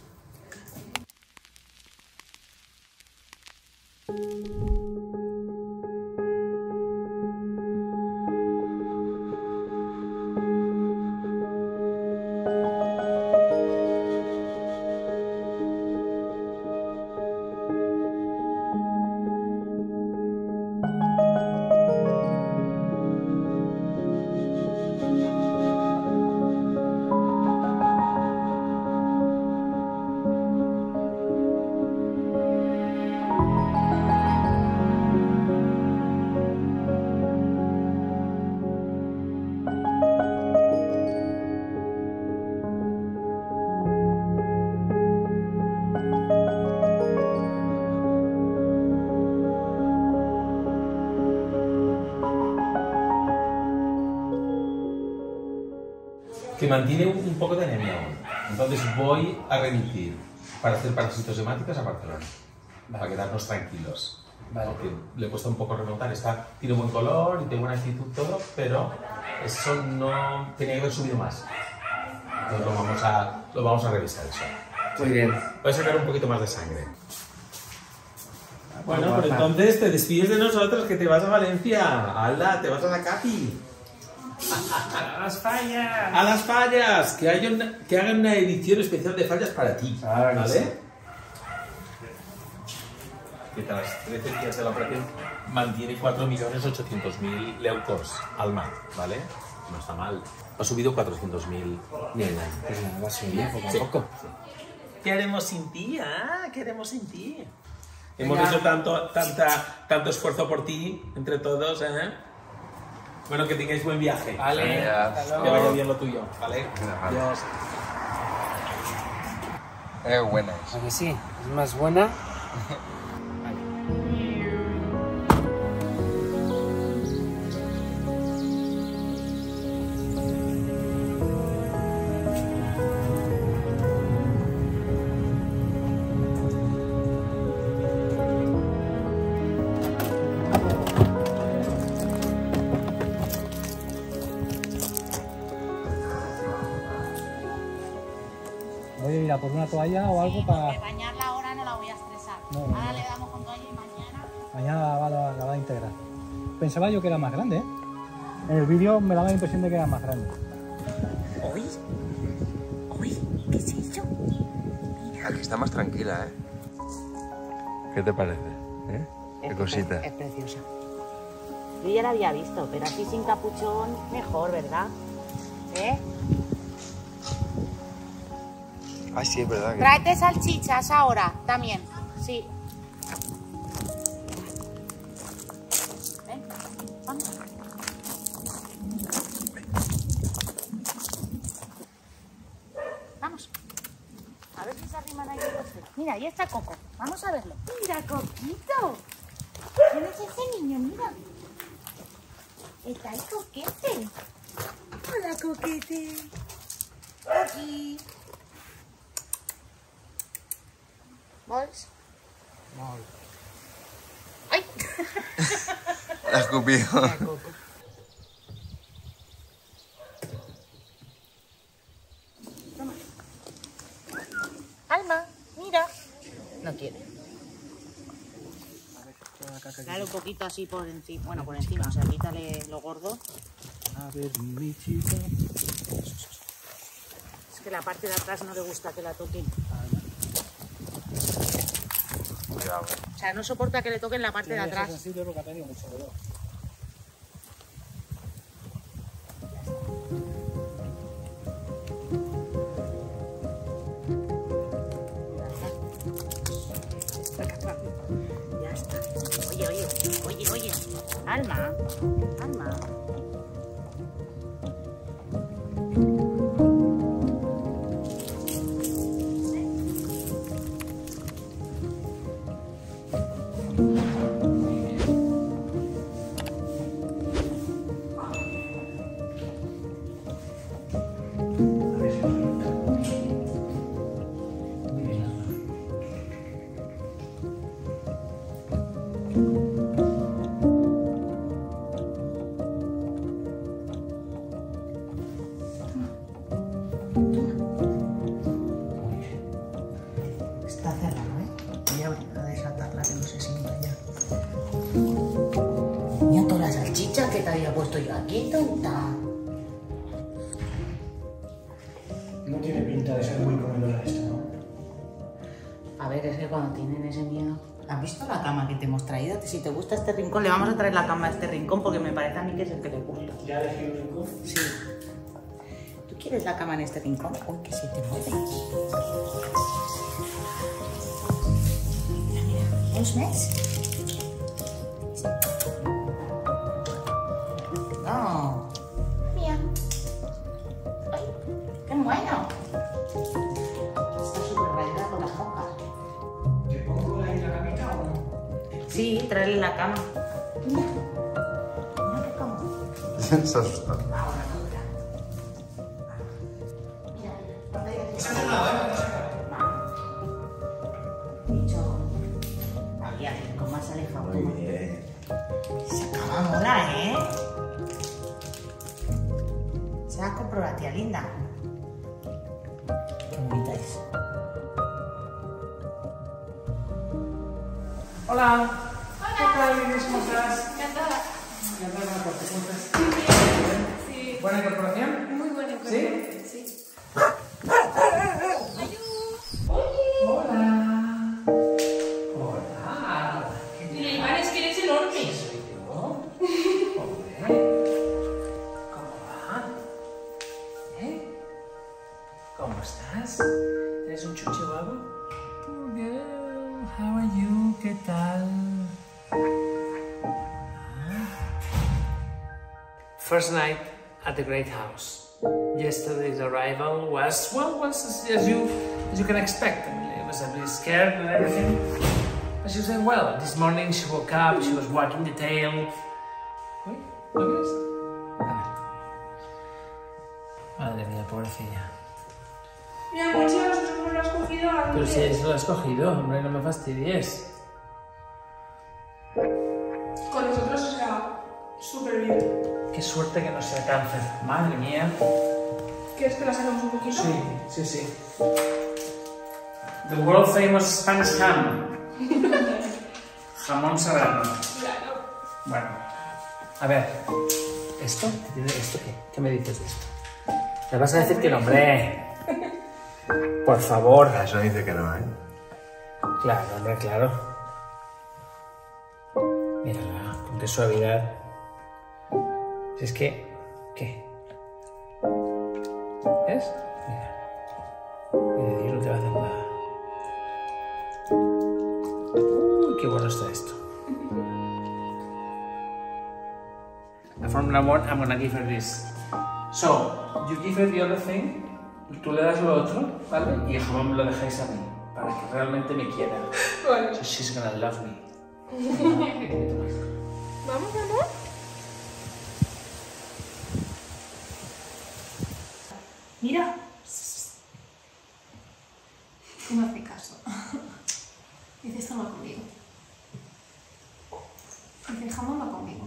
Que mantiene un poco de anemia aún. Entonces voy a remitir para hacer parásitos hemáticas a Barcelona. Vale. Para quedarnos tranquilos. Vale. Porque le cuesta un poco remontar. Está, tiene buen color y tiene buena actitud todo, pero eso no tenía que haber subido más. Entonces lo vamos a revisar eso. Muy bien. Voy a sacar un poquito más de sangre. Bueno, pero entonces te despides de nosotros, que te vas a Valencia. ¡Hala! Te vas a la Capi. ¡A las fallas! ¡A las fallas! Que hagan una edición especial de fallas para ti. Claro, ¿vale? Sí. Que tras 13 días de la operación mantiene 4.800.000 leucos al mar, ¿vale? No está mal. Ha subido 400.000. Pues nada, subía poco a poco. Sí. ¿Qué haremos sin ti? ¿Ah? ¿Qué haremos sin ti? Hemos hecho tanto esfuerzo por ti, entre todos, ¿eh? Bueno, que tengáis buen viaje. Vale, que vaya bien lo tuyo, ¿vale? Adiós. Es buena. Porque sí, es más buena. Por una toalla o algo, sí, para... bañarla ahora no la voy a estresar. No, no, ahora no. Le damos con toalla y mañana... Mañana la va a integrar. Pensaba yo que era más grande, ¿eh? En el vídeo me daba la impresión de que era más grande. ¿Hoy? ¿Qué es eso? Mira. Aquí está más tranquila, ¿eh? ¿Qué te parece? ¿Eh? Qué cosita. Es preciosa. Yo ya la había visto, pero así sin capuchón mejor, ¿verdad? ¿Eh? Ah, sí, es verdad. Que... Tráete salchichas ahora, también. Sí. Ven, vamos. Vamos. A ver si se arriman ahí. Mira, ahí está Coco. Vamos a verlo. Mira, Coquito. ¿Quién es ese niño? Mira. Está el Coquete. Hola, Coquete. Aquí. ¿Mols? Mol. ¡Ay! La escupió. Toma. Alma, mira. No quiere. Dale un poquito así por encima. Bueno, por encima, o sea, quítale lo gordo. A ver, mi chica. Es que la parte de atrás no le gusta que la toquen. O sea, no soporta que le toquen la parte de atrás. Así, yo creo que ha tenido mucho dolor. Ya está. Oye. Alma. Si te gusta este rincón, le vamos a traer la cama a este rincón porque me parece a mí que es el que le gusta. ¿Ya elegí un rincón? Sí. ¿Tú quieres la cama en este rincón? Uy, que si te mueves. Mira, mira. ¿Los ves? No. Mira. Ay, qué bueno. Está súper rayada con las hojas. ¿Te pongo ahí la camita o no? Sí, tráele la cama. Mira, mira qué cama. Se asusta. Ahora, mira. Bicho. Ahí, con más alejado. Muy bien. Esa cama mola, ¿eh? Se la compró la tía linda. Qué bonita es. Hola. ¿Qué tal? ¿Cómo estás? Encantada. Encantada, ¿por qué cuentas? Muy bien, sí. ¿Buena incorporación? Muy buena incorporación. ¿Sí? Sí. ¡Ayú! ¡Hola! ¡Hola! Mira, Iván, es que eres enorme. ¿Sí soy yo? ¿Cómo va? ¿Eh? ¿Cómo estás? ¿Eres un chuche guapo? Muy bien. How are you? ¿Qué tal? First night at the great house. Yesterday's arrival was, well, as you can expect. I mean, I was a bit scared and everything. But she was doing well. This morning she woke up, she was wagging the tail. Uy, ¿lo ves? A ver. Madre mía, pobrecilla. Mira, muchachos, ¿cómo lo has cogido? Pero si eso lo has cogido, hombre, no me fastidies. Con nosotros, o sea, súper bien. Qué suerte que no sea cáncer, madre mía. ¿Quieres que la saquemos un poquito? Sí, sí, sí. The world famous Spanish ham. Jamón serrano. Claro. Bueno, a ver, ¿esto? ¿Esto qué? ¿Qué me dices de esto? ¿Me vas a decir que no, hombre? Por favor. Eso dice que no, ¿eh? Claro, hombre, claro. Mírala, con qué suavidad. Si es que... ¿Qué? ¿Ves? Mira. Mira, Dios no te va a hacer nada. Uy, qué bueno está esto. La Formula 1, I'm gonna give her this. So, you give her the other thing, tú le das lo otro, ¿vale? Y el jabón me lo dejáis a mí, para que realmente me quiera. Bueno. So she's gonna love me. ¿Vamos, amor? Mira, no me hace caso. Dice, esto no va conmigo. Dice, el jamón va conmigo.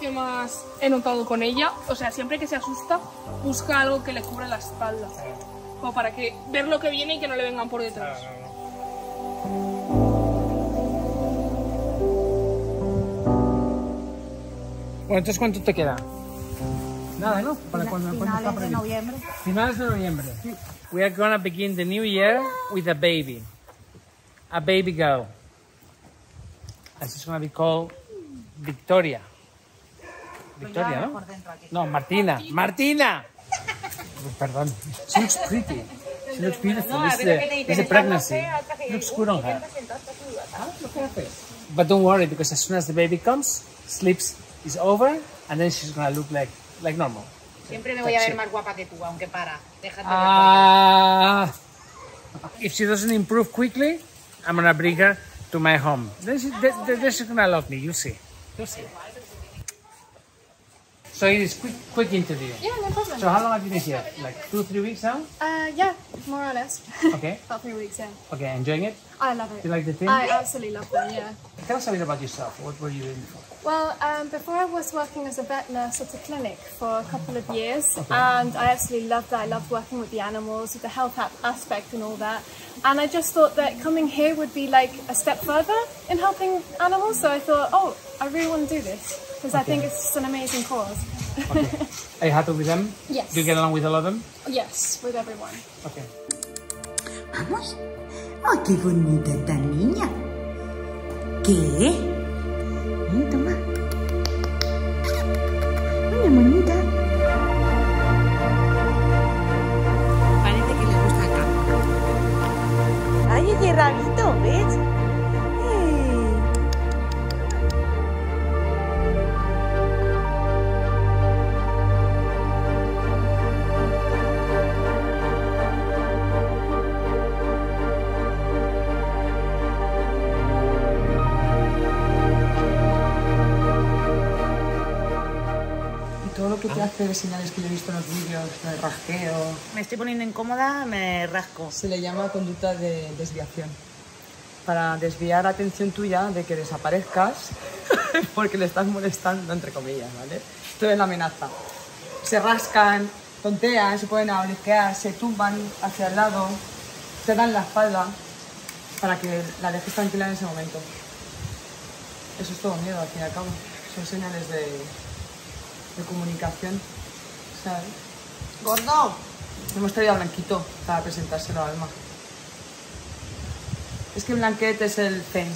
Que más he notado con ella, o sea, siempre que se asusta busca algo que le cubra la espalda, o para que ver lo que viene y que no le vengan por detrás. Bueno, entonces, ¿cuánto te queda? Nada, ¿no? Para cuando finales de noviembre. Finales de noviembre. We are gonna begin the new year with a baby girl, as it's gonna be called. Victoria. Victoria, ¿no? No, Martina. ¡Martina! Perdón. She looks pretty. She looks beautiful. It's a pregnancy. Looks good on her. But don't worry, because as soon as the baby comes, sleeps is over, and then she's gonna look like normal. Siempre me voy a ver más guapa que tú, aunque para. Déjate ver. If she doesn't improve quickly, I'm gonna bring her to my home. Then she's gonna love me. You see. You see. So it is quick interview. Yeah, no problem. So how long have you been here? Like 2-3 weeks now? Yeah, more or less. Okay. About 3 weeks, yeah. Okay, enjoying it? I love it. Do you like the thing? I absolutely love them, yeah. Tell us a bit about yourself. What were you doing before? Well, before I was working as a vet nurse at a clinic for a couple of years. Okay. And I absolutely loved that. I loved working with the animals, with the health aspect and all that. And I just thought that coming here would be like a step further in helping animals. So I thought, oh, I really want to do this. Because I think it's an amazing cause. Okay. Are you happy with them? Yes. Do you get along with all of them? Yes, with everyone. Okay. Vamos. Oh, qué bonita esta niña. ¿Qué? Toma. Una monita. Parece que le gusta acá. Ay, qué rarito, ¿ves? ¿Qué te hace de señales que yo he visto en los vídeos de rasqueo? Me estoy poniendo incómoda, me rasco. Se le llama conducta de desviación. Para desviar atención tuya de que desaparezcas porque le estás molestando, entre comillas, ¿vale? Esto es la amenaza. Se rascan, tontean, se pueden abrequear, se tumban hacia el lado, te dan la espalda para que la dejes tranquila en ese momento. Eso es todo miedo, al fin y al cabo. Son señales de comunicación, ¿sabes? ¡Gordo! Hemos traído a Blanquito para presentárselo a Alma. Es que Blanquet es el zen,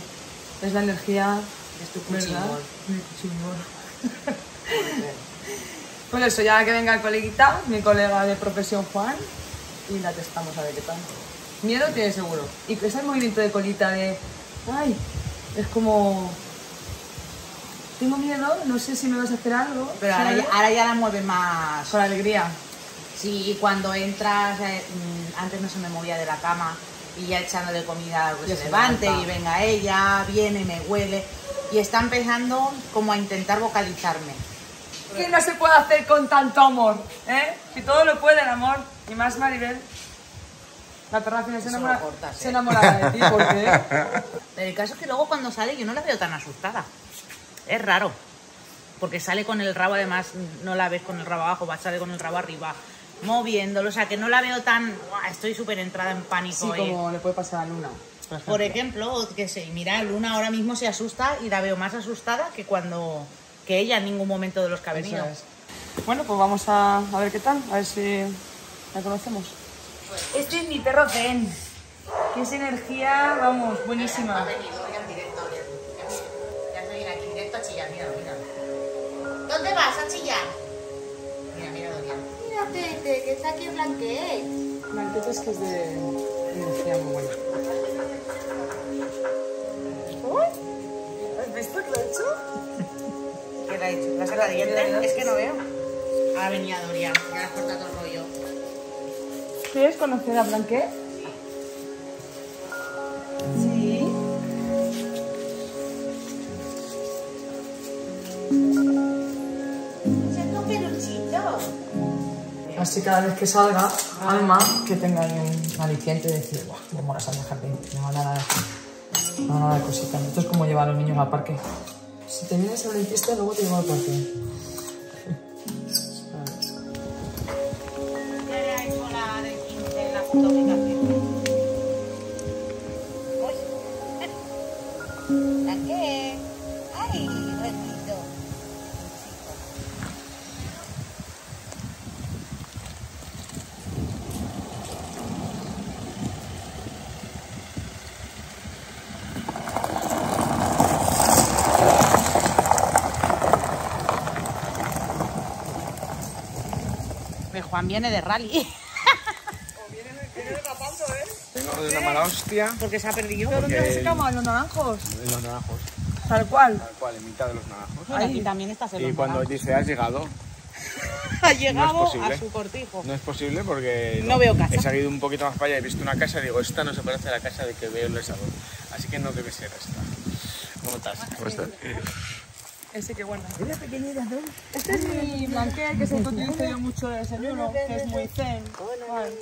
es la energía... Es tu cuchimor. Mi cuchimor. Pues eso, ya que venga el coleguita, mi colega de profesión Juan, y la testamos a ver qué tal. Miedo tiene seguro. Y ese movimiento de colita de... ¡Ay! Es como... Tengo miedo, no sé si me vas a hacer algo. Pero ahora ya la mueve más. Con alegría. Sí, cuando entras, antes no se me movía de la cama y ya echándole comida algo que se levante y venga ella, viene, me huele. Y está empezando como a intentar vocalizarme. ¿Qué no se puede hacer con tanto amor? ¿Eh? Si todo lo puede el amor, y más Maribel. La perra final se enamora de ti, ¿por qué? Pero el caso es que luego cuando sale yo no la veo tan asustada. Es raro, porque sale con el rabo, además no la ves con el rabo abajo, sale con el rabo arriba, moviéndolo, o sea que no la veo tan... Estoy súper entrada en pánico. Sí, como le puede pasar a Luna, por ejemplo. Por ejemplo, qué sé, mira, Luna ahora mismo se asusta y la veo más asustada que cuando... que ella en ningún momento de los que ha venido. Bueno, pues vamos a ver qué tal, a ver si la conocemos. Este es mi perro Zen, que es energía, vamos, buenísima. Ha venido hoy en directo. ¿Dónde vas a chillar? Mira, mira, Gloria. Mira, que está aquí Blanquet. Blanquet es que es de energía muy buena. ¿Has visto que lo ha hecho? ¿Qué le ha hecho? ¿La sala de dientes? Es que no veo. Ahora venía Gloria, ya le has cortado el rollo. ¿Quieres conocer a Blanquet? Sí. ¿Sí? Así cada vez que salga, Alma, que tenga un aliciente de decir, ¡buah, qué mola sale el jardín! Me van a dar cositas. Esto es como llevar a los niños al parque. Si te vienes al dentista, luego te llevo al parque. Ya le ha hecho la de 15, la fotoplicación. ¡Uy! ¿La qué? ¡Ay, ratito! Juan viene de rally. O viene de rapando, ¿eh? Tengo de una mala hostia. Porque se ha perdido. ¿Pero dónde se cama? ¿En los naranjos? En los naranjos. ¿Tal cual? Tal cual, en mitad de los naranjos. Bueno, aquí también está cerrado. Y cuando dice, has llegado. Ha llegado a su cortijo. No es posible porque no veo casa. He salido un poquito más para allá, he visto una casa y digo, esta no se parece a la casa de que veo el sabor. Así que no debe ser esta. ¿Cómo estás? ¿Cómo estás? Ese que guarda. Mira, pequeñita, ¿no? Este es mi blanquear, que se utiliza yo mucho de desayuno, que es muy zen. Hola, mi amor,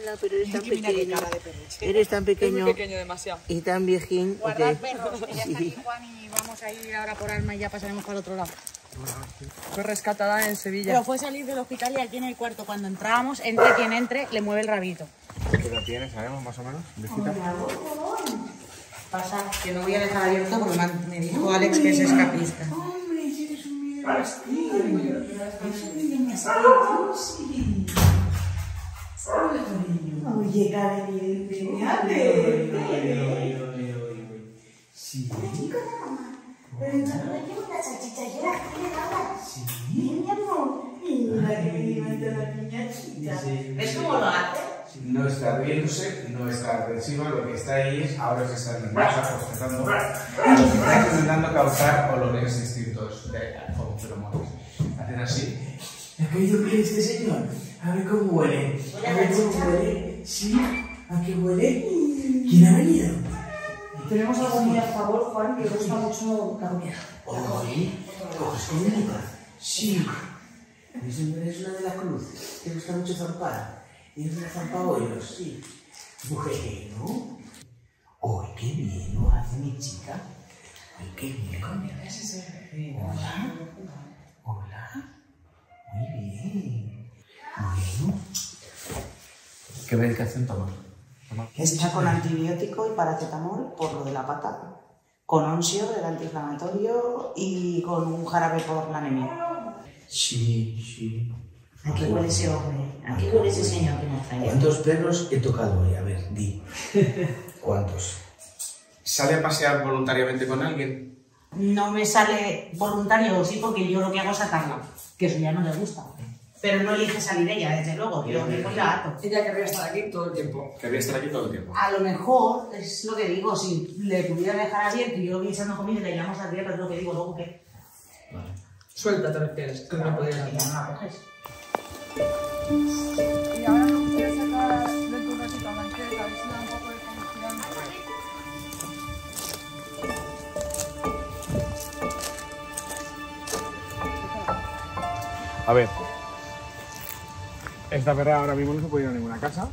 hola, pero eres tan pequeño. Eres tan pequeño. Es muy pequeño, demasiado. Y tan viejín. Guardad perros, que ya está aquí Juan y vamos a ir ahora por Alma y ya pasaremos para el otro lado. Fue rescatada en Sevilla. Pero fue salir del hospital y aquí en el cuarto, cuando entrábamos, entre quien entre, le mueve el rabito. ¿Qué edad tiene? ¿Sabemos más o menos? Pasa, que no voy a dejar abierto porque me dijo Alex que es escapista. Hombre, eres un miedo así. Oye, cara de miedo, genial. Sí. Pero no tengo una salchichajera que tiene nada. Sí. Mi amor. Mira que me levanta la niña chica. ¿Ves cómo lo hace? No está riéndose, no está agresiva, lo que está ahí es ahora que está nerviosa, pues está intentando causar olores distintos de feromonas. Hacen así. ¿Ha oído que este señor? A ver cómo huele. A ver cómo huele. ¿Sí? ¿A qué huele? ¿Quién ha venido? Tenemos algo muy a favor, Juan, que gusta mucho cambiar. Oye, ¿coges comida? Sí. Mi señora es una de las cruces, que gusta mucho zampar. Y es una zampaollos, sí. Bueno. Oye, qué bien lo hace mi chica. Oye, qué bien. Hola. Hola. Muy bien. Bueno. ¿Qué medicación toma? Está con antibiótico y paracetamol por lo de la pata, con oncio del antiinflamatorio y con un jarabe por la anemia. Sí, sí. ¿A qué huele ese hombre? ¿A qué huele ese señor que nos trae? ¿Cuántos perros he tocado hoy? A ver, di. ¿Cuántos? ¿Sale a pasear voluntariamente con alguien? No me sale voluntario, sí, porque yo lo que hago es atarla, que eso ya no le gusta. Pero no elige salir ella, desde luego, yo me voy a harto. Ella querría estar aquí todo el tiempo. Querría estar aquí todo el tiempo. A lo mejor, es lo que digo, si le pudiera dejar así, que yo voy echando comida y le llamamos a la tía, pero es lo que digo, luego qué. Vale. Suelta, te refieres, que no podías hacer. Y ahora me gustaría sacar de tu ratito a Mancheta, a ver si da un poco de confianza. A ver. Esta perra ahora mismo no se puede ir a ninguna casa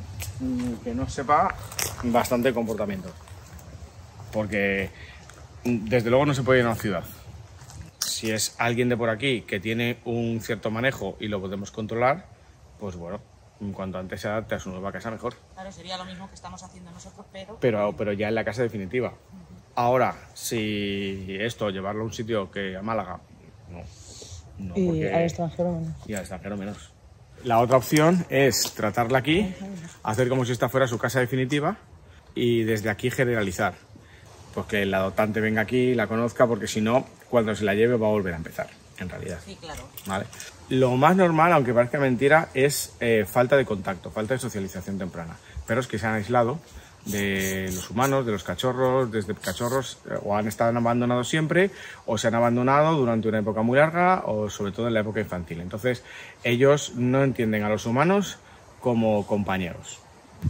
que no sepa bastante comportamiento. Porque desde luego no se puede ir a una ciudad. Si es alguien de por aquí que tiene un cierto manejo y lo podemos controlar, pues bueno, cuanto antes se adapte a su nueva casa mejor. Claro, sería lo mismo que estamos haciendo nosotros, pero ya en la casa definitiva. Ahora, si esto, llevarlo a un sitio que a Málaga, no porque... Y al extranjero menos. Y al extranjero menos. La otra opción es tratarla aquí, hacer como si esta fuera su casa definitiva y desde aquí generalizar. Pues que el adoptante venga aquí, la conozca, porque si no, cuando se la lleve va a volver a empezar, en realidad. Sí, claro. ¿Vale? Lo más normal, aunque parezca mentira, es falta de contacto, falta de socialización temprana. Perros que se han aislado de los humanos, de los cachorros, desde cachorros, o han estado abandonados siempre, o se han abandonado durante una época muy larga, o sobre todo en la época infantil. Entonces, ellos no entienden a los humanos como compañeros.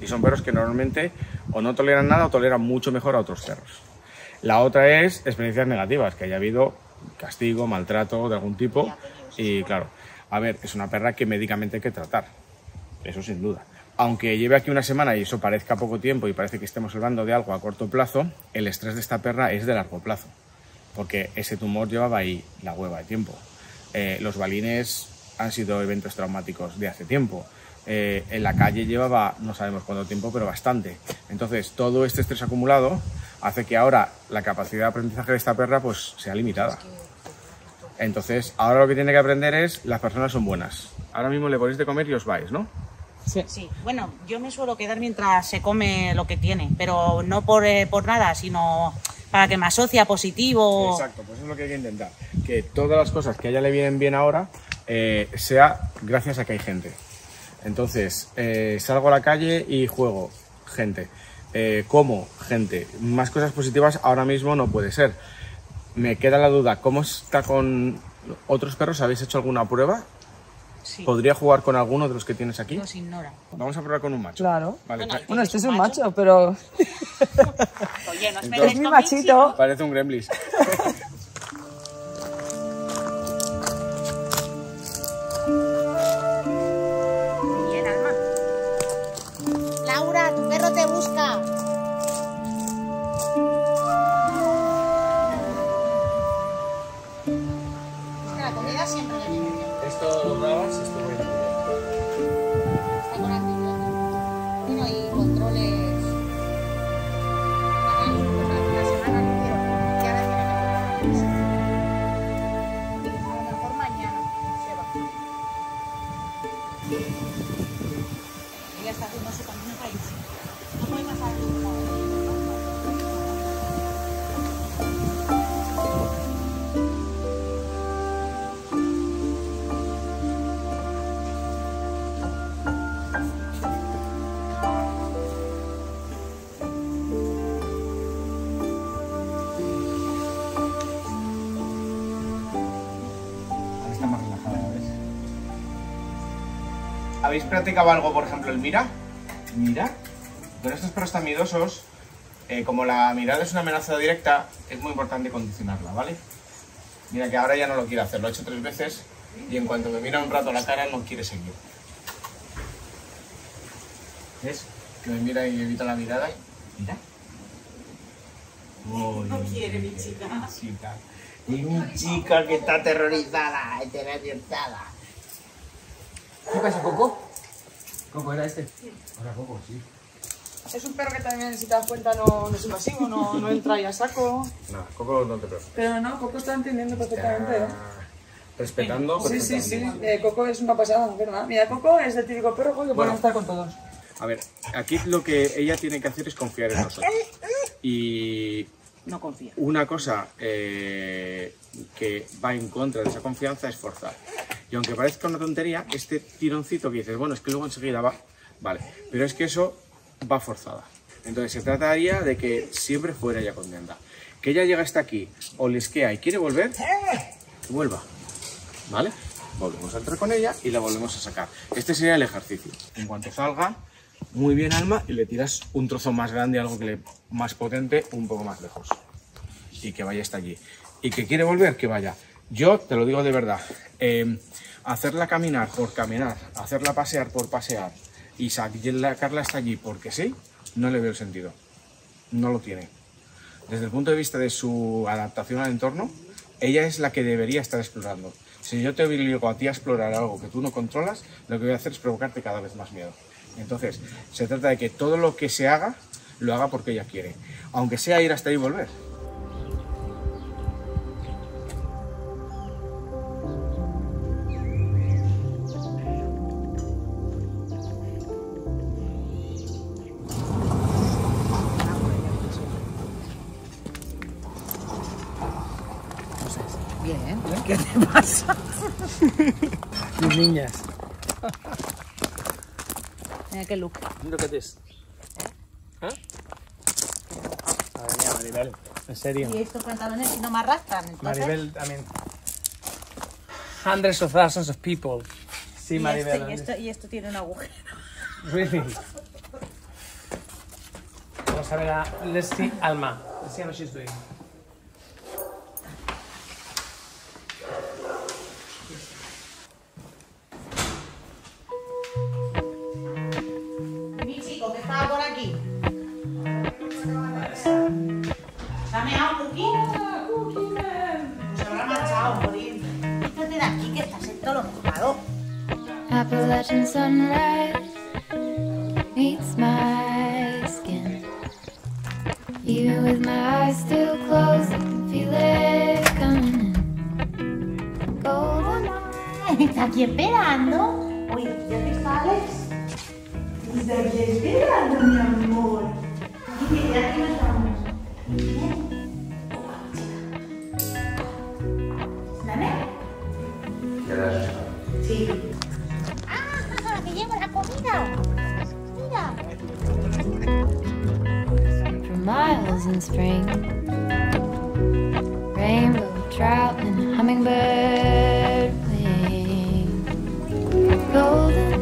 Y son perros que normalmente o no toleran nada o toleran mucho mejor a otros perros. La otra es experiencias negativas, que haya habido castigo, maltrato de algún tipo. Y claro, a ver, es una perra que médicamente hay que tratar, eso sin duda. Aunque lleve aquí una semana y eso parezca poco tiempo y parece que estemos hablando de algo a corto plazo, el estrés de esta perra es de largo plazo, porque ese tumor llevaba ahí la hueva de tiempo. Los balines han sido eventos traumáticos de hace tiempo. En la calle llevaba, no sabemos cuánto tiempo, pero bastante. Entonces, todo este estrés acumulado hace que ahora la capacidad de aprendizaje de esta perra pues sea limitada. Entonces, ahora lo que tiene que aprender es, las personas son buenas. Ahora mismo le ponéis de comer y os vais, ¿no? Sí. Sí, bueno, yo me suelo quedar mientras se come lo que tiene, pero no por nada, sino para que me asocia positivo. Exacto, pues eso es lo que hay que intentar, que todas las cosas que a ella le vienen bien ahora sea gracias a que hay gente. Entonces, salgo a la calle y juego, gente. Como, gente. Más cosas positivas ahora mismo no puede ser. Me queda la duda, ¿cómo está con otros perros? ¿Habéis hecho alguna prueba? Sí. ¿Podría jugar con alguno de los que tienes aquí? Los ignora. Vamos a probar con un macho. Claro. Vale. Bueno, este es un macho, pero... Oye, no es entonces, mi machito. ¿No? Parece un gremlin. Bien, Alma. Laura, tu perro te busca. Es que la comida siempre le viene bien. Esto lo grabas, esto muy bien. Está con antibióticos. Bueno, y controles. La semana que quiero. Y ahora tiene que volver a la casa. A lo mejor mañana se va. Ella está haciendo su camino para irse. No puede pasar el tiempo. ¿Habéis practicado algo, por ejemplo, el mira? ¿Mira? Con estos perros tan miedosos, como la mirada es una amenaza directa, es muy importante condicionarla, ¿vale? Mira que ahora ya no lo quiere hacer, lo ha hecho 3 veces y en cuanto me mira un rato a la cara no quiere seguir. ¿Ves? Que me mira y evita la mirada y... ¿Mira? Oh, no quiere mi chica. Mi chica que está aterrorizada, aterrorizada. ¿Qué pasa, Coco? ¿Coco era este? Sí. Ahora Coco, sí. Es un perro que también, si te das cuenta, no es invasivo, no entra y a saco. No, Coco no te preocupes. Pero no, Coco está entendiendo perfectamente. Está... respetando. Sí, perfectamente. Sí. Coco es una pasada, ¿verdad? Mira, Coco es el típico perro que puede estar con todos. A ver, aquí lo que ella tiene que hacer es confiar en nosotros. Y... no confía. Una cosa que va en contra de esa confianza es forzar. Y aunque parezca una tontería, este tironcito que dices, bueno, es que luego enseguida va, vale, pero es que eso va forzada. Entonces se trataría de que siempre fuera ella contenta. Que ella llega hasta aquí, olisquea y quiere volver, que vuelva, ¿vale? Volvemos a entrar con ella y la volvemos a sacar. Este sería el ejercicio. En cuanto salga, muy bien, Alma, y le tiras un trozo más grande, algo que le, más potente, un poco más lejos. Y que vaya hasta allí. Y que quiere volver, que vaya. Yo te lo digo de verdad, hacerla caminar por caminar, hacerla pasear por pasear y sacarla hasta allí porque sí, no le veo el sentido, no lo tiene. Desde el punto de vista de su adaptación al entorno, ella es la que debería estar explorando. Si yo te obligo a ti a explorar algo que tú no controlas, lo que voy a hacer es provocarte cada vez más miedo. Entonces, se trata de que todo lo que se haga, lo haga porque ella quiere, aunque sea ir hasta ahí y volver. ¿Qué te pasa? Mis niñas. Mira qué look. Mira qué es. ¿Eh? Madre mía, Maribel. En serio. Y estos pantalones si no me arrastran, entonces. Maribel, también. Hundreds of thousands of people. Sí, Maribel. Y esto tiene un agujero. Really. Vamos a ver a Leslie Alma. Let's see how she's doing. Appalachian sunrise meets my skin. Even with my eyes still closed, I can feel it coming in. Golden eyes. Está aquí esperando. Oye, ¿ya te está Alex? Está aquí esperando, mi amor. Dice, ya que nos vamos. Bien. ¿Dale? ¿Qué das? Sí. ¡Ah! ¡Que llevo la cosa! and spring. Rainbow trout and hummingbird wing. Golden,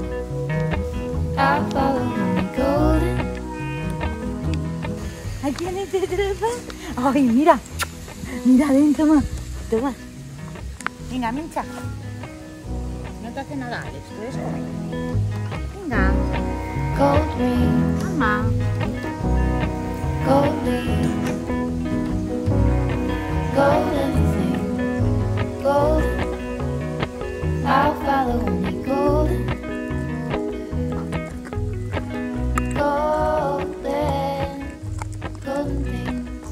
I follow the golden. ¿A quién es este trepa? Ay, mira, mira, ven, toma, toma. Venga, mincha. No te hace nada, Alex, puedes comer. Venga. Gold rings. Alma. Gold rings. Golden things. Golden. I'll follow me golden. Golden. Golden things.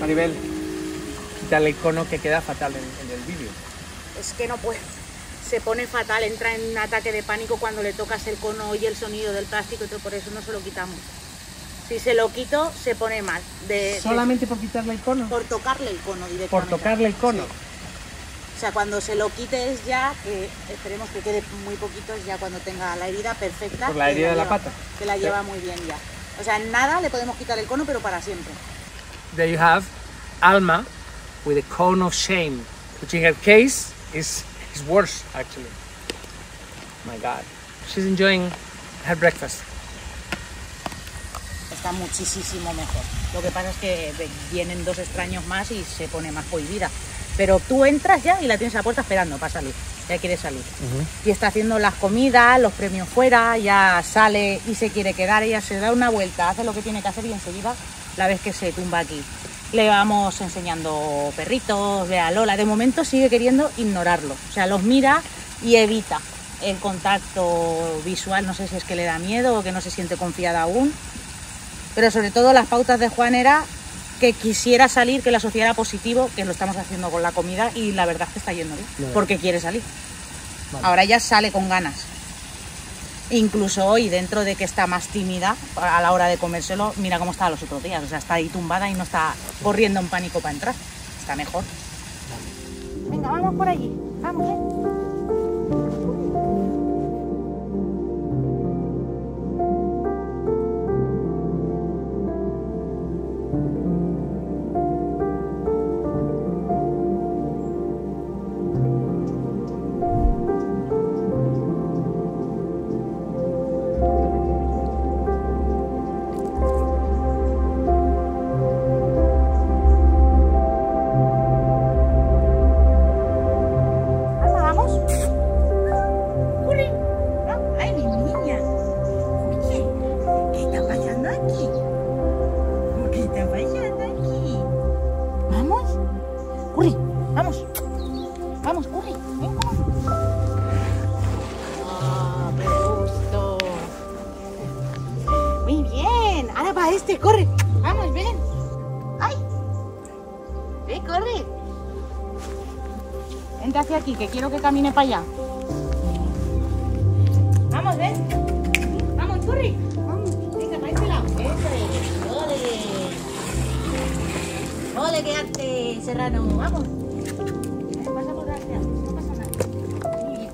Maribel, quita el icono que queda fatal en el vídeo. Es que no puede, se pone fatal, entra en un ataque de pánico cuando le tocas el cono y el sonido del plástico y todo, por eso no se lo quitamos. Si se lo quito, se pone mal. ¿Solamente por quitarle el cono? Por tocarle el cono directamente. Por tocarle el cono. Sí. O sea, cuando se lo quite es ya, esperemos que quede muy poquito, ya cuando tenga la herida perfecta. Por la herida de la pata. Que la lleva muy bien ya. O sea, nada le podemos quitar el cono, pero para siempre. There you have Alma with a cone of shame, which in her case is worse actually. My God, she's enjoying her breakfast. Está muchísimo mejor. Lo que pasa es que vienen dos extraños más y se pone más cohibida. Pero tú entras ya y la tienes a la puerta esperando para salir. Ya quiere salir. Y está haciendo las comidas, los premios fuera, ya sale y se quiere quedar. Ella se da una vuelta, hace lo que tiene que hacer y enseguida la ves que se tumba aquí. Le vamos enseñando perritos, ve a Lola. De momento sigue queriendo ignorarlo. O sea, los mira y evita el contacto visual. No sé si es que le da miedo o que no se siente confiada aún. Pero sobre todo las pautas de Juan era que quisiera salir, que la asociara positivo, que lo estamos haciendo con la comida y la verdad es que está yendo bien, claro. Porque quiere salir. Vale. Ahora ya sale con ganas. Incluso hoy, dentro de que está más tímida a la hora de comérselo, mira cómo estaba los otros días. O sea, está ahí tumbada y no está corriendo en pánico para entrar. Está mejor. Venga, vamos por allí. Vamos. Aquí, que quiero que camine para allá. Vamos, ven. Vamos, Curry. Vamos. Venga, para este lado. Ole. Ole, quédate, Serrano. Vamos. Pasa por allá. No pasa nada. Muy bien.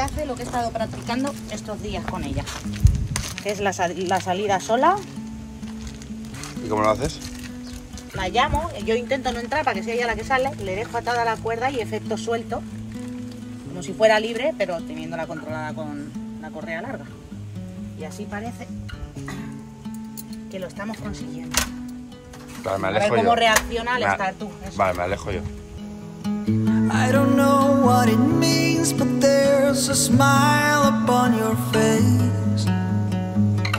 Hace lo que he estado practicando estos días con ella, que es la salida sola. ¿Y cómo lo haces? La llamo, yo intento no entrar para que sea ella la que sale, le dejo atada la cuerda y efecto suelto, como si fuera libre, pero teniéndola controlada con la correa larga. Y así parece que lo estamos consiguiendo. Vale, me alejo yo. A ver cómo reacciona al estar tú. Eso. Vale, me alejo yo. I don't know what it means, but there's a smile upon your face,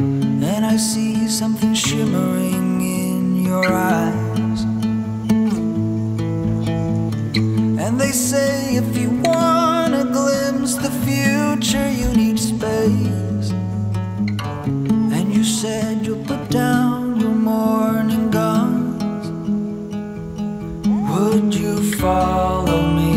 and I see something shimmering in your eyes. And they say if you want to glimpse the future, you need space. And you said you'll put down your morning guns. Would you follow me?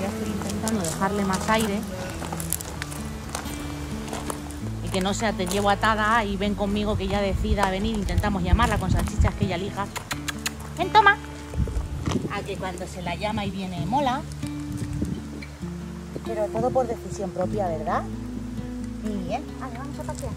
Ya estoy intentando dejarle más aire y que no sea te llevo atada y ven conmigo, que ya decida venir. Intentamos llamarla con salchichas que ella elija. Ven, toma. A que cuando se la llama y viene mola. Pero todo por decisión propia, ¿verdad? Muy bien. Ahora vamos a pasear.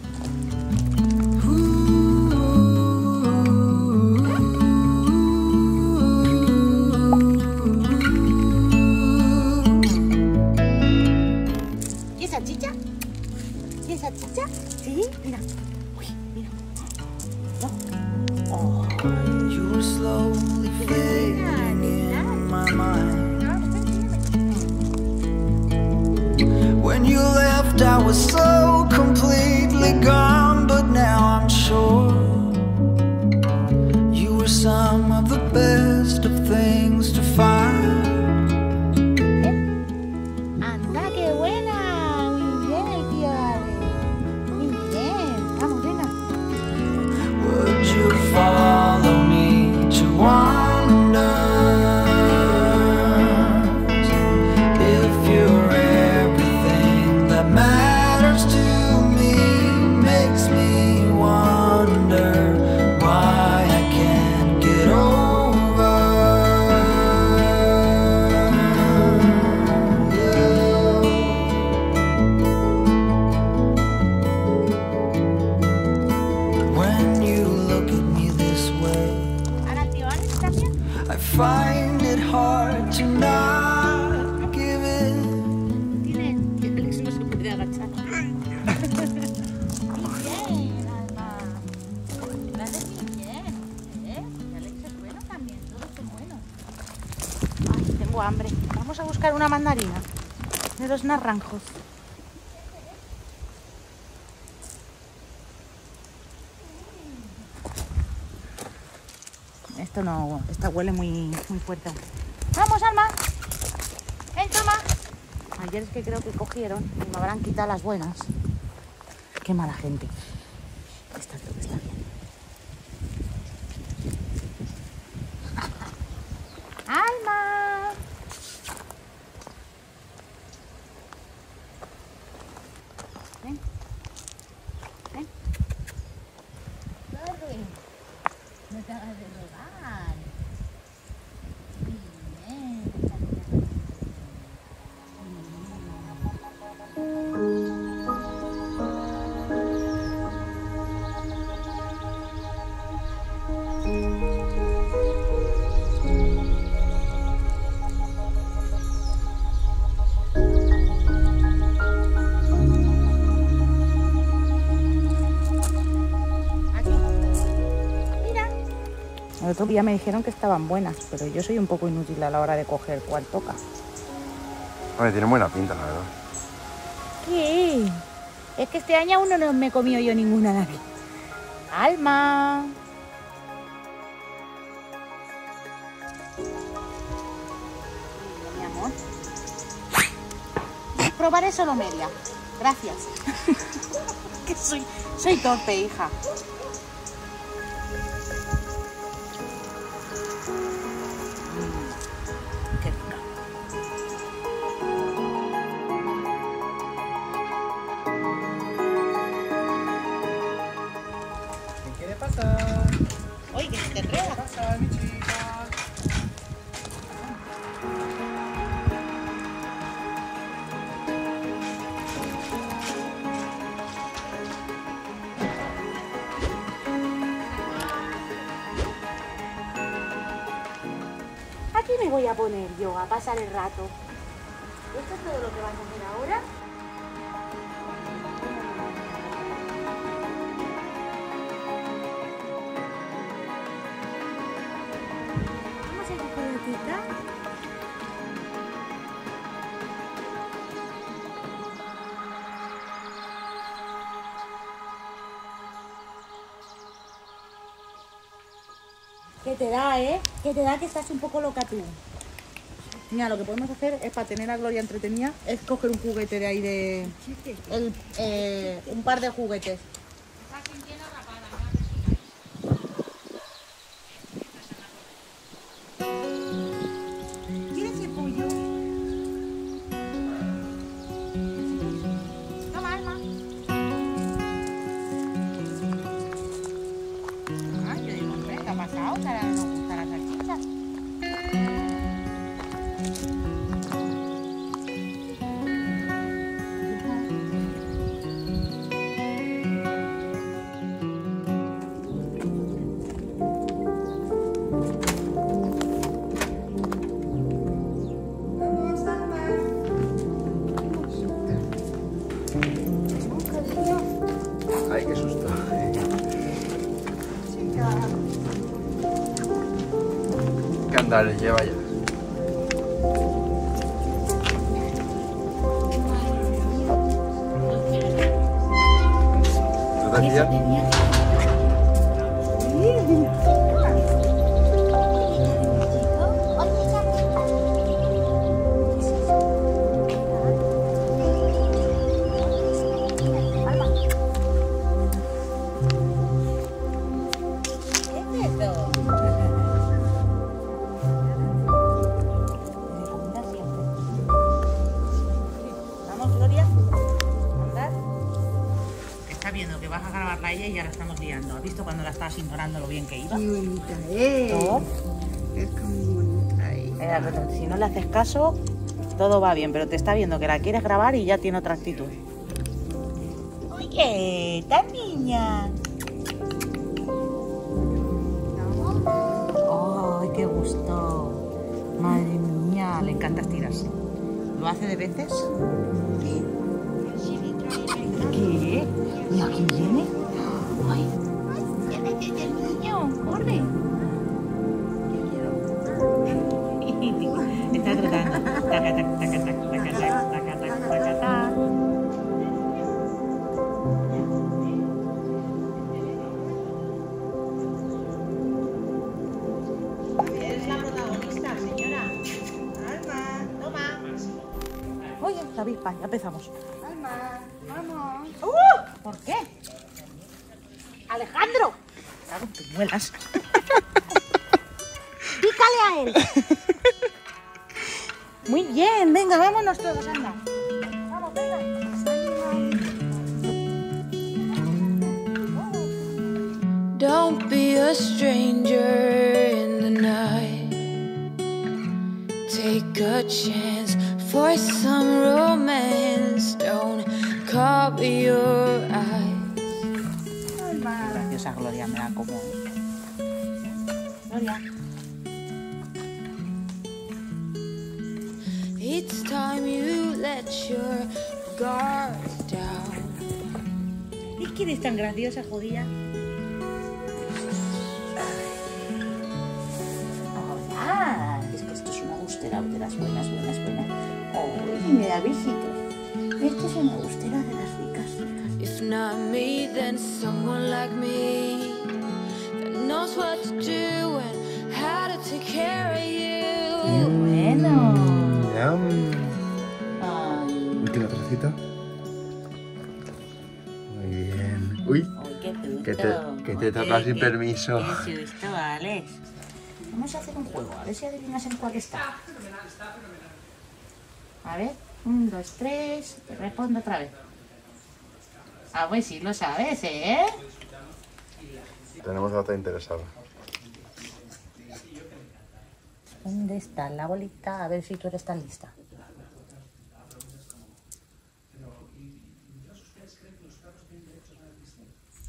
Hambre. Vamos a buscar una mandarina de los naranjos. esto no, esta huele muy fuerte. ¡Vamos, Alma! ¡Ven, toma! Ayer es que creo que cogieron y me habrán quitado las buenas. ¡Qué mala gente! Esta creo que está bien. ¡Alma! Ven. Ven. Sorry. No te hagas de robar. El otro día me dijeron que estaban buenas, pero yo soy un poco inútil a la hora de coger cuál toca. A ver, tienen buena pinta, la verdad. ¿Qué? Es que este año aún no me he comido yo ninguna de aquí. ¡Alma! Mi amor. Probaré solo media. Gracias. Que soy torpe, hija. Voy a poner yo a pasar el rato. Esto es todo lo que vas a hacer ahora. Vamos a ir con la tita. ¿Qué te da, eh? Que te da que estás un poco loca tú. Mira, lo que podemos hacer es, para tener a Gloria entretenida, es coger un juguete de ahí de... un par de juguetes. ¿Quieres el pollo? Toma, Alma. Ah, yo digo, hombre, ¿qué ha pasado? Dale, lleva ya. Y ahora estamos liando. ¿Has visto cuando la estabas ignorando lo bien que iba? Muy bonita, ¿eh? ¿No? Es que muy bonita, ¿eh? Si no le haces caso, todo va bien, pero te está viendo que la quieres grabar y ya tiene otra actitud. Oye, tan niña. ¡Ay, qué gusto! Madre mía, le encanta estirarse. ¿Lo hace de veces? Sí. ¿Qué? ¿Y a quién viene? ¡Ay! ¡Ya me tiene el niño! ¡Corre! ¿Qué quiero? Está trotando. Taca, taca, taca, taca, taca, taca, taca, taca, taca, taca. David, pa, ya empezamos. Alma, vamos. ¿Por qué? ¡Alejandro! Claro, piñuelas. ¡Pícale a él! Muy bien, venga, vámonos todos, anda. Vamos, venga. Don't be a stranger in the night. Take a chance for some romance. Don't cover your eyes. Graciosa Gloria, me da como... Gloria. It's time you let your guard down. ¿Y quién es tan graciosa, jodida? De las buenas, buenas, buenas. Oh, me da besitos. Esto es una austera de las ricas, ricas. If not me, then someone like me that knows what to do and how to take care of you. ¡Qué bueno! Ay. Última trocita. Muy bien. ¡Uy! Ay, qué susto. Que te tapas sin permiso. ¡Qué susto, Alex! Vamos a hacer un juego, a ver si adivinas en cuál está. A ver, 1, 2, 3, te respondo otra vez. Ah, pues sí lo sabes, ¿eh? Tenemos data interesada. ¿Dónde está la bolita? A ver si tú eres tan lista.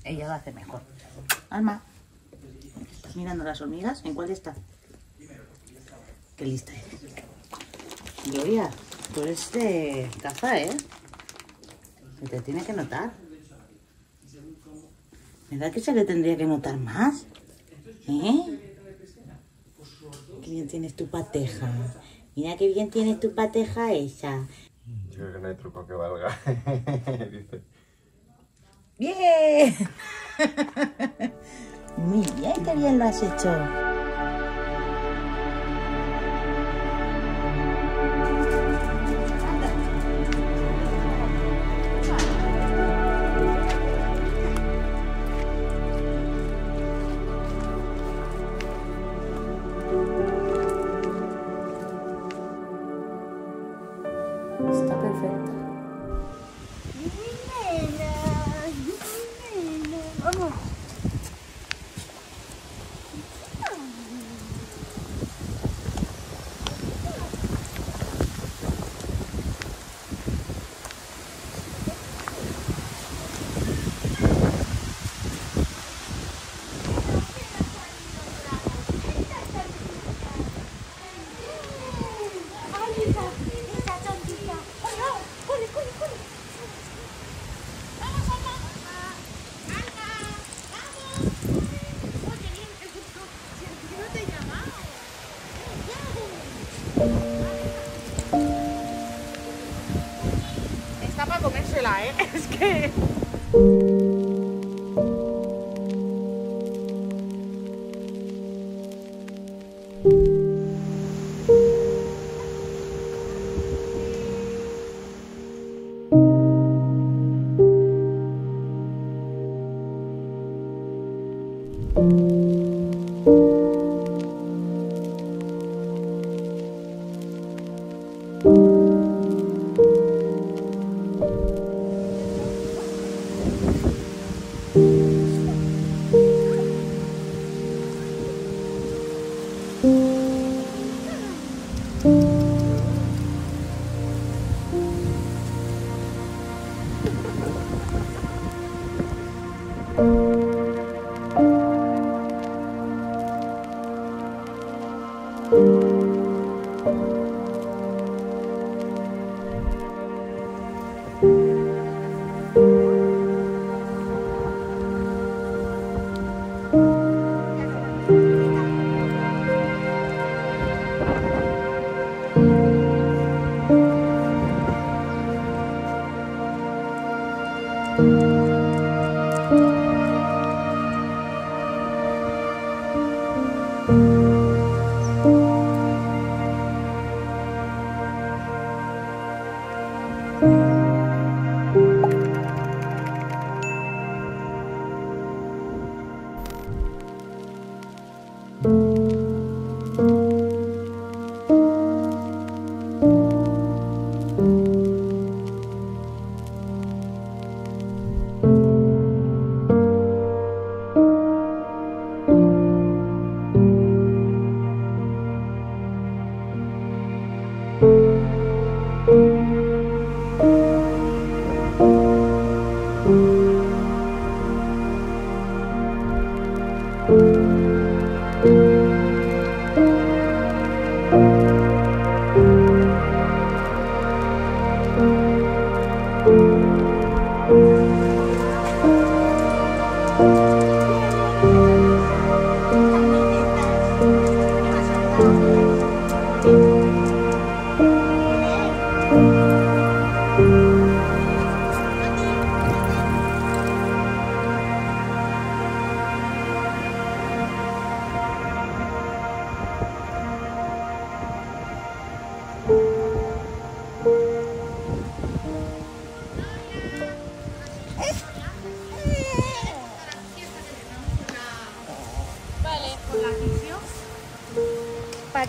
Ella lo hace mejor. Alma. Mirando las hormigas, ¿en cuál está? Qué lista eres. Gloria, tú eres de caza, ¿eh? Se te tiene que notar. ¿Verdad que se le tendría que notar más? ¿Eh? Qué bien tienes tu pateja. Mira qué bien tienes tu pateja esa. Yo creo que no hay truco que valga. Dice. ¡Bien! Muy bien, qué bien lo has hecho. Está perfecto. Vamos. ¿Eh? Es que...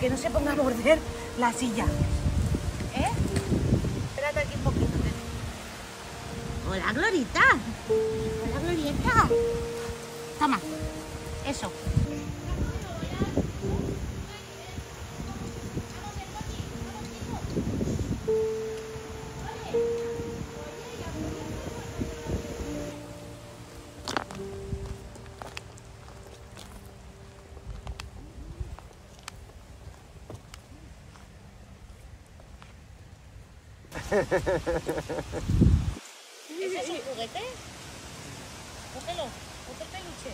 que no se ponga a morder la silla. ¿Eh? Espérate aquí un poquito. Hola, Glorita. Hola, Glorieta. Toma. Eso. ¿Es eso un juguete? Cógelo, otro peluche.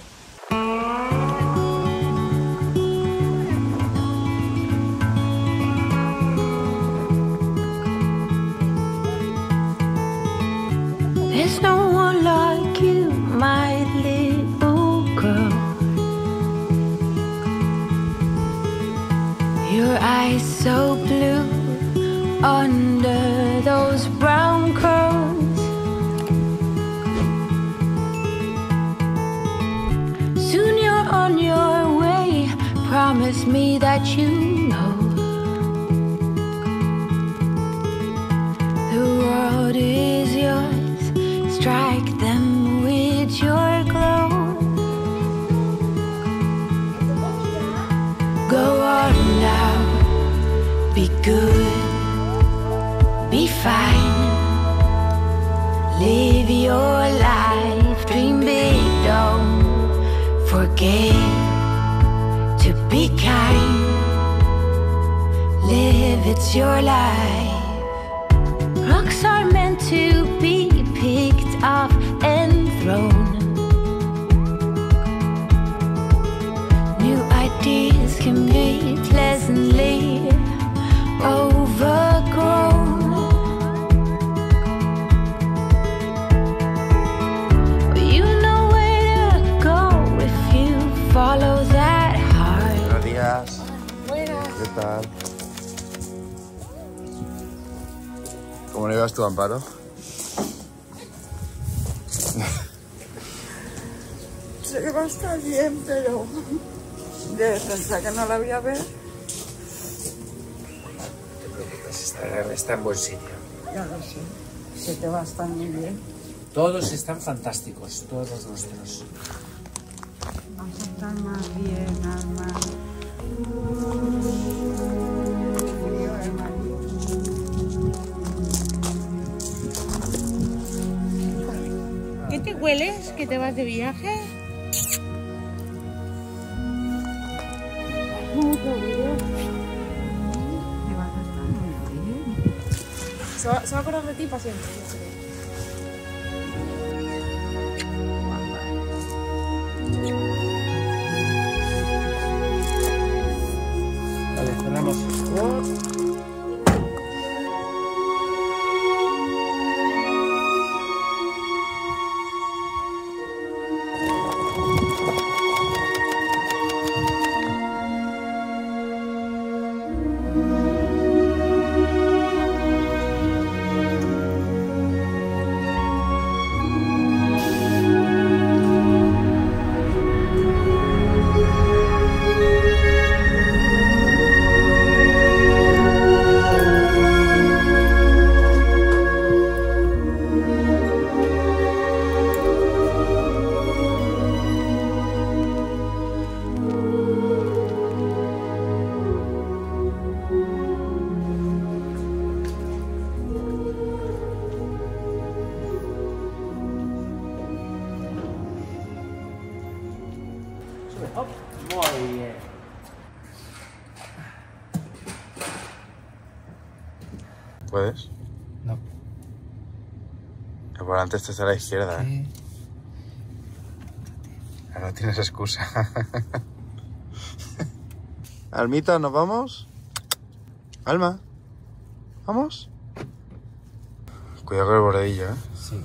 There's no one like you, my little girl. Your eyes so blue under those brown curls, soon you're on your way. Promise me that you know the world is yours. Strike them with your glow. Go on now, be good. Be fine, live your life, dream big, don't forget to be kind, live, it's your life. Rocks are meant to be picked up and thrown, new ideas can be pleasantly overgrown. Follow that heart. Buenos días. Buenas. ¿Qué tal? ¿Cómo le llevas tu Amparo? Sé que va a estar bien, pero debe pensar que no la voy a ver. No te preocupes, está en buen sitio. Ya lo sé, se te va a estar muy bien. Todos están fantásticos, todos los nuestros. Vamos a estar más bien, Alma. ¿Qué te hueles? ¿Que te vas de viaje? Te vas a estar muy bien. Se va a acordar de ti para siempre, yo creo. ¿Puedes? No. El volante está a la izquierda, ¿eh? Ahora no tienes excusa. Almita, ¿nos vamos? Alma, ¿vamos? Cuidado con el bordillo, ¿eh? Sí.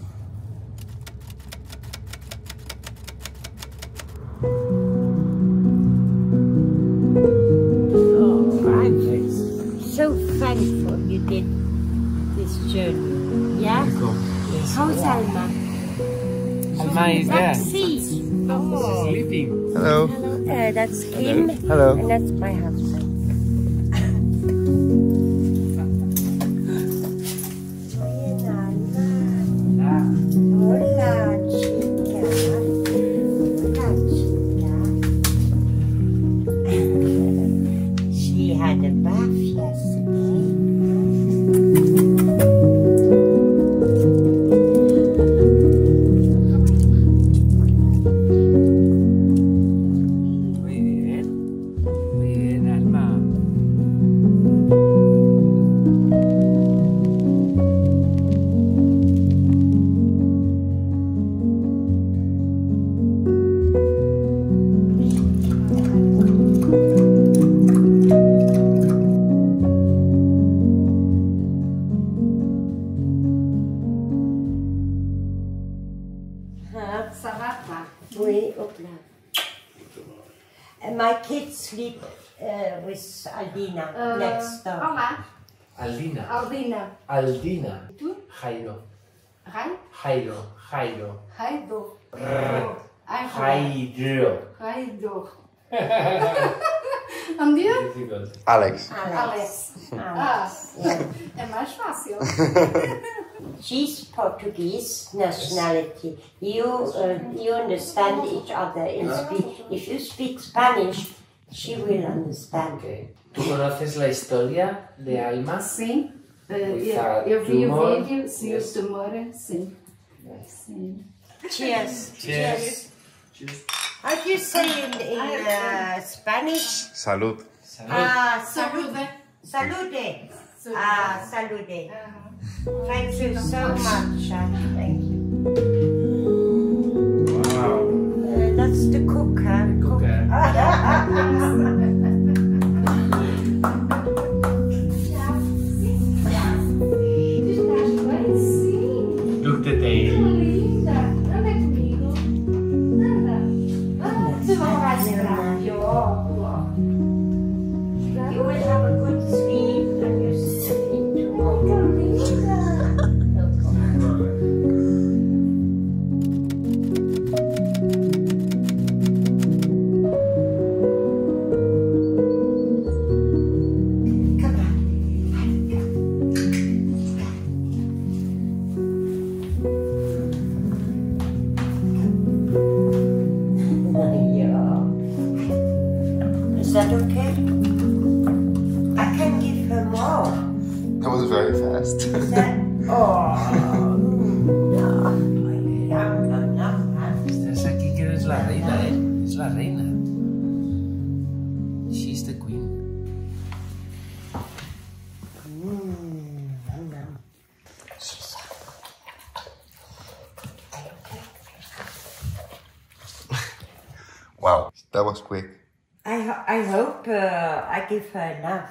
Yeah? Yes. How's Alma? Alma is there. Maxi. Oh. She's sleeping. Hello. That's him. Hello. And that's my husband. Aldina. Next. Alma. Aldina. Aldina. Aldina. ¿Tú? Jairo. Jairo. Jairo. Jairo. Jairo. Jairo. ¿Y tú? Alex. Alex. Alex. Es más fácil. She's Portuguese nationality. You understand each other and speak. If you speak Spanish, she will understand. Okay. ¿Tú conoces la historia de Alma? Sí. Yo vi el vídeo, sí, el tumor, sí. Cheers. Cheers. Cheers. How do you say in Spanish? Salud. Ah, salude. Salude. Ah, salude. Thank you so much. Thank you. Wow. That's the cook, huh? The cook. Look the tail. You will have a good sleep and you sleep tomorrow. Wow, that was quick. I hope I give her enough.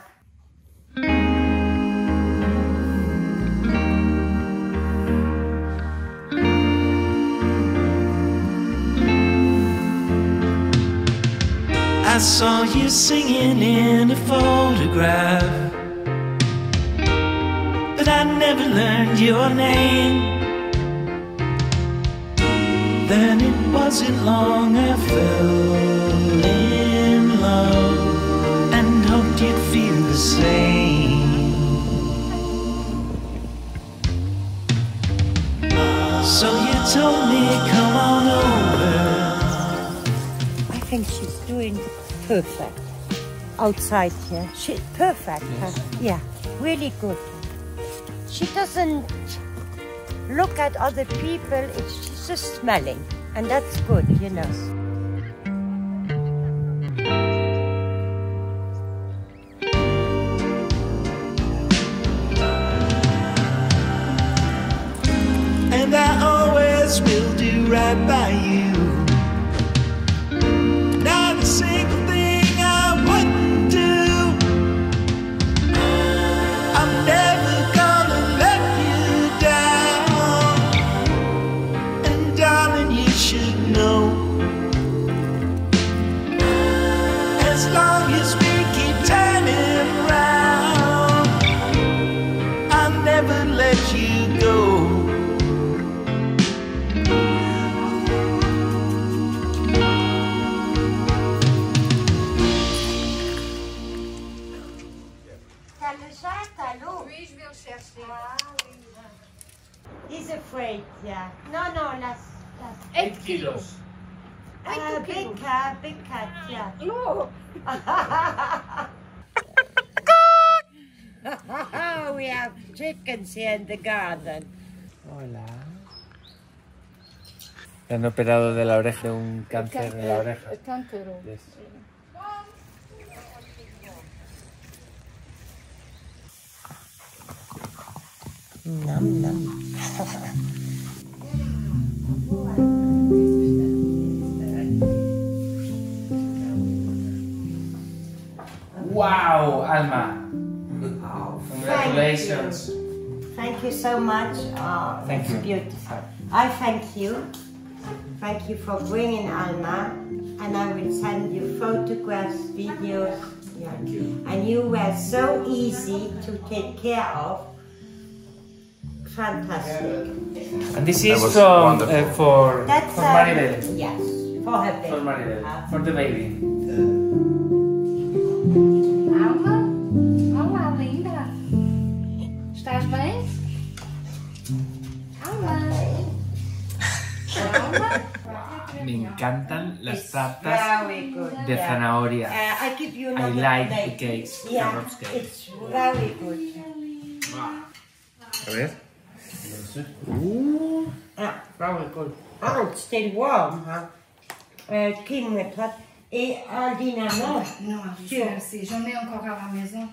I saw you singing in a photograph, but I never learned your name. Then it wasn't long I fell in love and hoped you'd feel the same. So you told me come on over. I think she's doing perfect outside here. She's perfect. Yes. Yeah, really good. She doesn't look at other people. It's just smelling, and that's good, you know. And I always will do right by you. Not a single thing I wouldn't do. I'm never gonna let you down. Darling, you should know. As long as we keep turning round, I'll never let you go. T'as le chat, t'as l'eau? Oui, je vais le chercher. He's afraid, yeah. No, that's 8 kilos. Big cat, yeah. No! We have chickens here in the garden. Hola. Le han operado de la oreja, un cáncer de la oreja. Cántero. Yes. Nom, nom. Wow, Alma. Oh, congratulations. Thank you so much. Oh, thank you. Beautiful. I thank you. Thank you for bringing Alma, and I will send you photographs, videos. you. And you were so easy to take care of. Fantastic. And this is for Maribel. Yes, for her baby. For Maribel, for the baby. Alma, olá linda. Estás bem? Alma. Alma. Me encantan las tartas de zanahoria. I like the cakes, the rocks cakes. It's very good. A ver. Oh, it's still warm, huh? Kim, the pot. Et Aldina, non? Non, merci. J'en ai encore à la maison.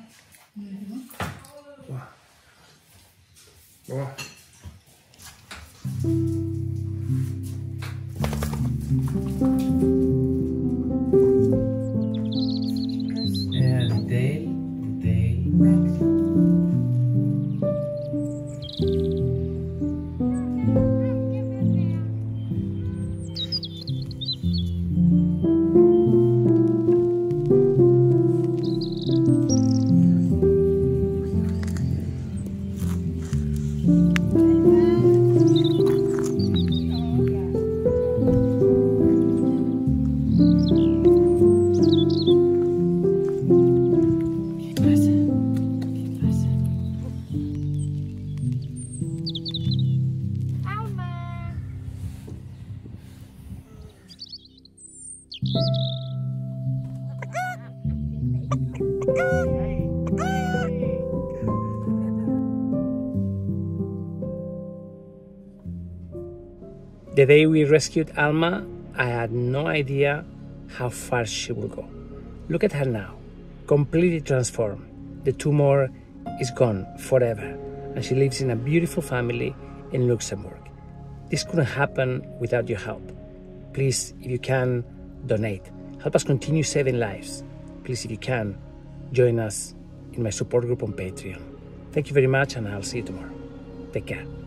The day we rescued Alma, I had no idea how far she would go. Look at her now, completely transformed. The tumor is gone forever, and she lives in a beautiful family in Luxembourg. This couldn't happen without your help. Please, if you can, donate. Help us continue saving lives. Please, if you can, join us in my support group on Patreon. Thank you very much, and I'll see you tomorrow. Take care.